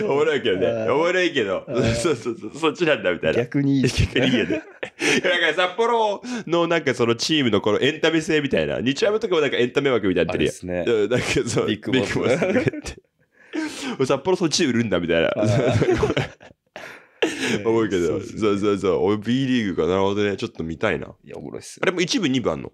おもろいけどね。おもろいけど、そうそっちなんだみたいな。逆にいい逆にいいよね。なんか札幌のなんかそのチームのこのエンタメ性みたいな、日ハムとかもなんかエンタメ枠みたいになってるやん。ね、なんかそうビッグボスとか言って、札幌そっち売るんだみたいな。思うけど、そうそう俺 B リーグかなるほどね。ちょっと見たいな。いやおもろいっす。あれも一部二部あんの。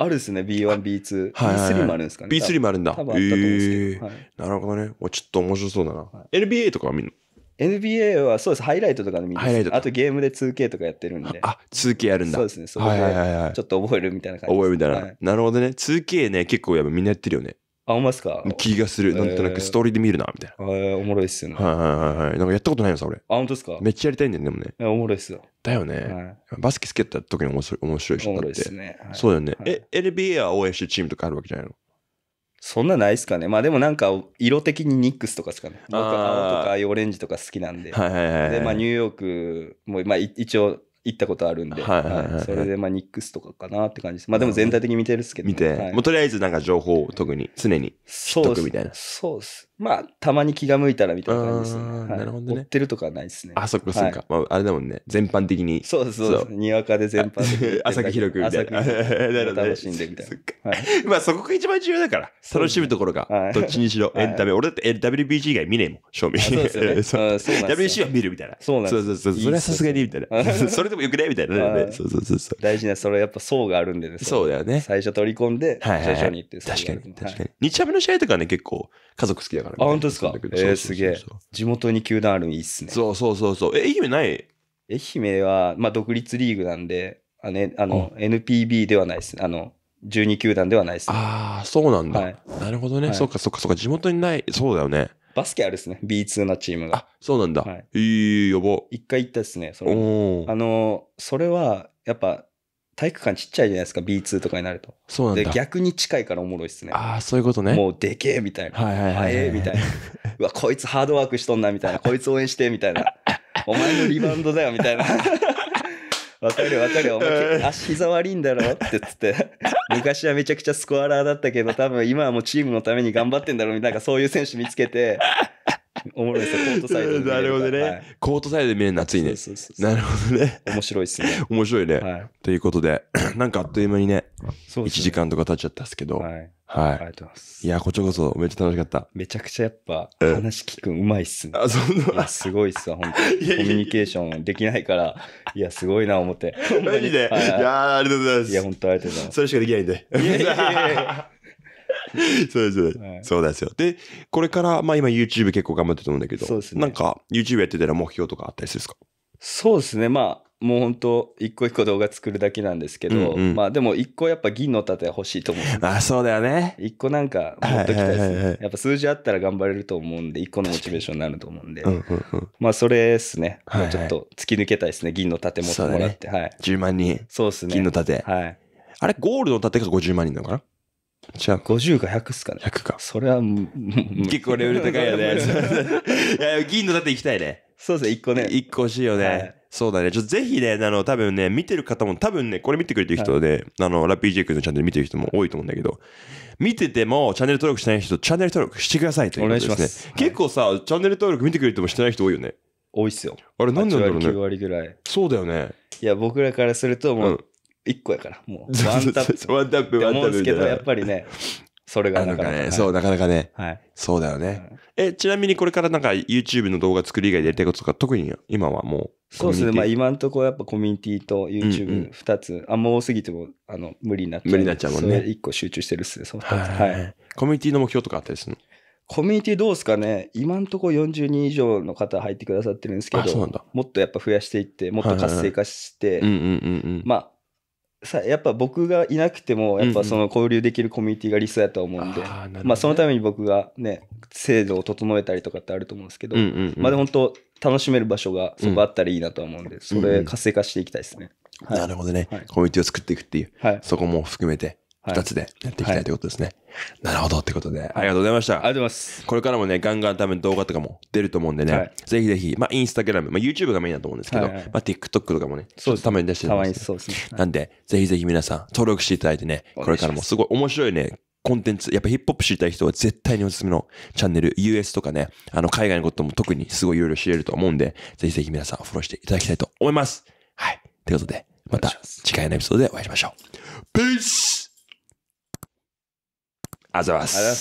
あるですね。B1、B2、B3 もあるんですかね。B3 もあるんだ。多分あったと思うんですけど。はい、なるほどね。もうちょっと面白そうだな。はい、NBA とかは見るの ？NBA はそうです。ハイライトとかで見る。あとゲームで 2K とかやってるんで。あ、2K やるんだ。そうですね。それでちょっと覚えるみたいな感じです、ね。覚えるみたいな、はい。なるほどね。2K ね、結構やっぱみんなやってるよね。あ、ほんまですか。気がする。なんとなくストーリーで見るな、みたいな。おもろいっすよね。はいはいはい。なんかやったことないのさ、俺。あ、ほんとですか。めっちゃやりたいんだよね、でもね。おもろいっすよ。だよね。はい、バスケ好きやった時に面白い人だって。おもろいっすね。はい、そうだよね。はい、NBA は応援してるチームとかあるわけじゃないの？そんなないっすかね。まあでもなんか、色的にニックスとかですかね。僕は青とかオレンジとか好きなんで。はいはいはい、はい。で、まあニューヨークも、まあ一応、行ったことあるんで、それでまあニックスとかかなって感じです。まあでも全体的に見てるっすけど、ね、見て、はい、もうとりあえずなんか情報を特に常に知っとくみたいな。そうです。まあたまに気が向いたらみたいな感じですね。なるほどね。追ってるとかないですね。あ、そっかそっか。まああれだもんね。全般的に。そうですそうです。にわかで全般的に。浅く広くみたいな。楽しんでみたいな。まあそこが一番重要だから。楽しむところがどっちにしろエンタメ。俺だって WBC 以外見ねえもん。賞味。WBC は見るみたいな。そうなんです。それはさすがにみたいな。それでもよくないみたいなね。そうそうそうそう。大事なそれやっぱ層があるんでね。そうだよね。最初取り込んで最初に行って。確かに確かに。日ハムの試合とかね結構家族好きだから。あ、本当ですか。すげえ。地元に球団あるのいいっすね。そうそうそうそう。愛媛ない？愛媛は、まあ、独立リーグなんで、NPB ではないっす。12球団ではないっす、ね。ああ、そうなんだ。はい、なるほどね。はい、そっかそっかそっか。地元にない。そうだよね。バスケあるですね。B2 なチームが。あ、そうなんだ。はい、やば。一回行ったですね。それは、やっぱ、体育館ちっちゃいじゃないですか、B2 とかになると。そうなんだ。で、逆に近いからおもろいっすね。ああ、そういうことね。もうでけえみたいな。はいはいはい。みたいな。うわ、こいつハードワークしとんなみたいな。こいつ応援してみたいな。お前のリバウンドだよみたいな。わかるよわかるよ。お前足膝悪いんだろってつって。昔はめちゃくちゃスコアラーだったけど、多分今はもうチームのために頑張ってんだろうみたいな。そういう選手見つけて。おもろいですよ、コートサイドで見れる。なるほどね。コートサイドで見れるの熱いね。なるほどね。面白いっすね。面白いね。ということで、なんかあっという間にね、1時間とか経っちゃったっすけど。はい。ありがとうございます。いや、こちらこそめっちゃ楽しかった。めちゃくちゃやっぱ、話聞くんうまいっすね。あ、そうだ。すごいっすわ、ほんとに。コミュニケーションできないから、いや、すごいな、思って。マジで。いや、ありがとうございます。いや、ほんとありがとうございます。それしかできないんで。いやいやいや。そうですよ。で、これから、まあ今 YouTube 結構頑張ってると思うんだけど、そうですね、なんか YouTube やってたら目標とかあったりするんですか？そうですね。まあ、もう本当一個一個動画作るだけなんですけど、うんうん、まあでも一個やっぱ銀の盾は欲しいと思う。あ、そうだよね。一個なんか持っときたいですね。やっぱ数字あったら頑張れると思うんで、一個のモチベーションになると思うんで、まあそれですね。はいはい、ちょっと突き抜けたいですね。銀の盾持ってもらって。ね、はい。10万人。そうですね。銀の盾。はい。あれ、ゴールドの盾が50万人なのかな？じゃあ50か100っすかね。100か。それは結構レベル高いよね。いや、銀の盾行きたいね。そうですね、1個ね。1個欲しいよね。はい、そうだね。ちょっとぜひね、多分ね、見てる方も、多分ね、これ見てくれてる人で、はい、ラッピージェイクのチャンネル見てる人も多いと思うんだけど、見てても、チャンネル登録してない人、チャンネル登録してくださいということですね。お願いします。結構さ、はい、チャンネル登録見てくれてもしてない人多いよね。多いっすよ。あれ、なんなんだろうね。8割、9割ぐらい。そうだよね。いや、僕らからすると、もう、1個やからもうワンタップワンタップワンタップですけど、やっぱりね、それがなかなかね、そう、なかなかね、そうだよね。ちなみにこれからなんか YouTube の動画作り以外でやりたいこととか特に今はもう？そうですね、まあ今んとこやっぱコミュニティと YouTube2 つ、あんま多すぎても無理になっちゃう、無理になっちゃうもんね。1個集中してるっすね。コミュニティの目標とかあったりするの？コミュニティどうですかね。今んとこ40人以上の方入ってくださってるんですけど、もっとやっぱ増やしていって、もっと活性化して、まあさ、やっぱ僕がいなくてもやっぱその交流できるコミュニティが理想やと思うんで、まあそのために僕がね、制度を整えたりとかってあると思うんですけど、まあで本当楽しめる場所がそこあったらいいなとは思うんで、それ活性化していきたいですね。なるほどね。コミュニティを作っていくっていう、そこも含めて2つでやっていきたいということですね。なるほど。ってことで、ありがとうございました。ありがとうございます。これからもね、ガンガン多分動画とかも出ると思うんでね、ぜひぜひ、まあインスタグラム、まあ YouTube がメインだと思うんですけど、まあ TikTok とかもね、たまに出してるんですけど、なんでぜひぜひ皆さん登録していただいてね、これからもすごい面白いねコンテンツ、やっぱヒップホップ知りたい人は絶対におすすめのチャンネル、 US とかね、海外のことも特にすごいいろいろ知れると思うんで、ぜひぜひ皆さんフォローしていただきたいと思います。はい、ということで、また次回のエピソードでお会いしましょう。ピース。あざます。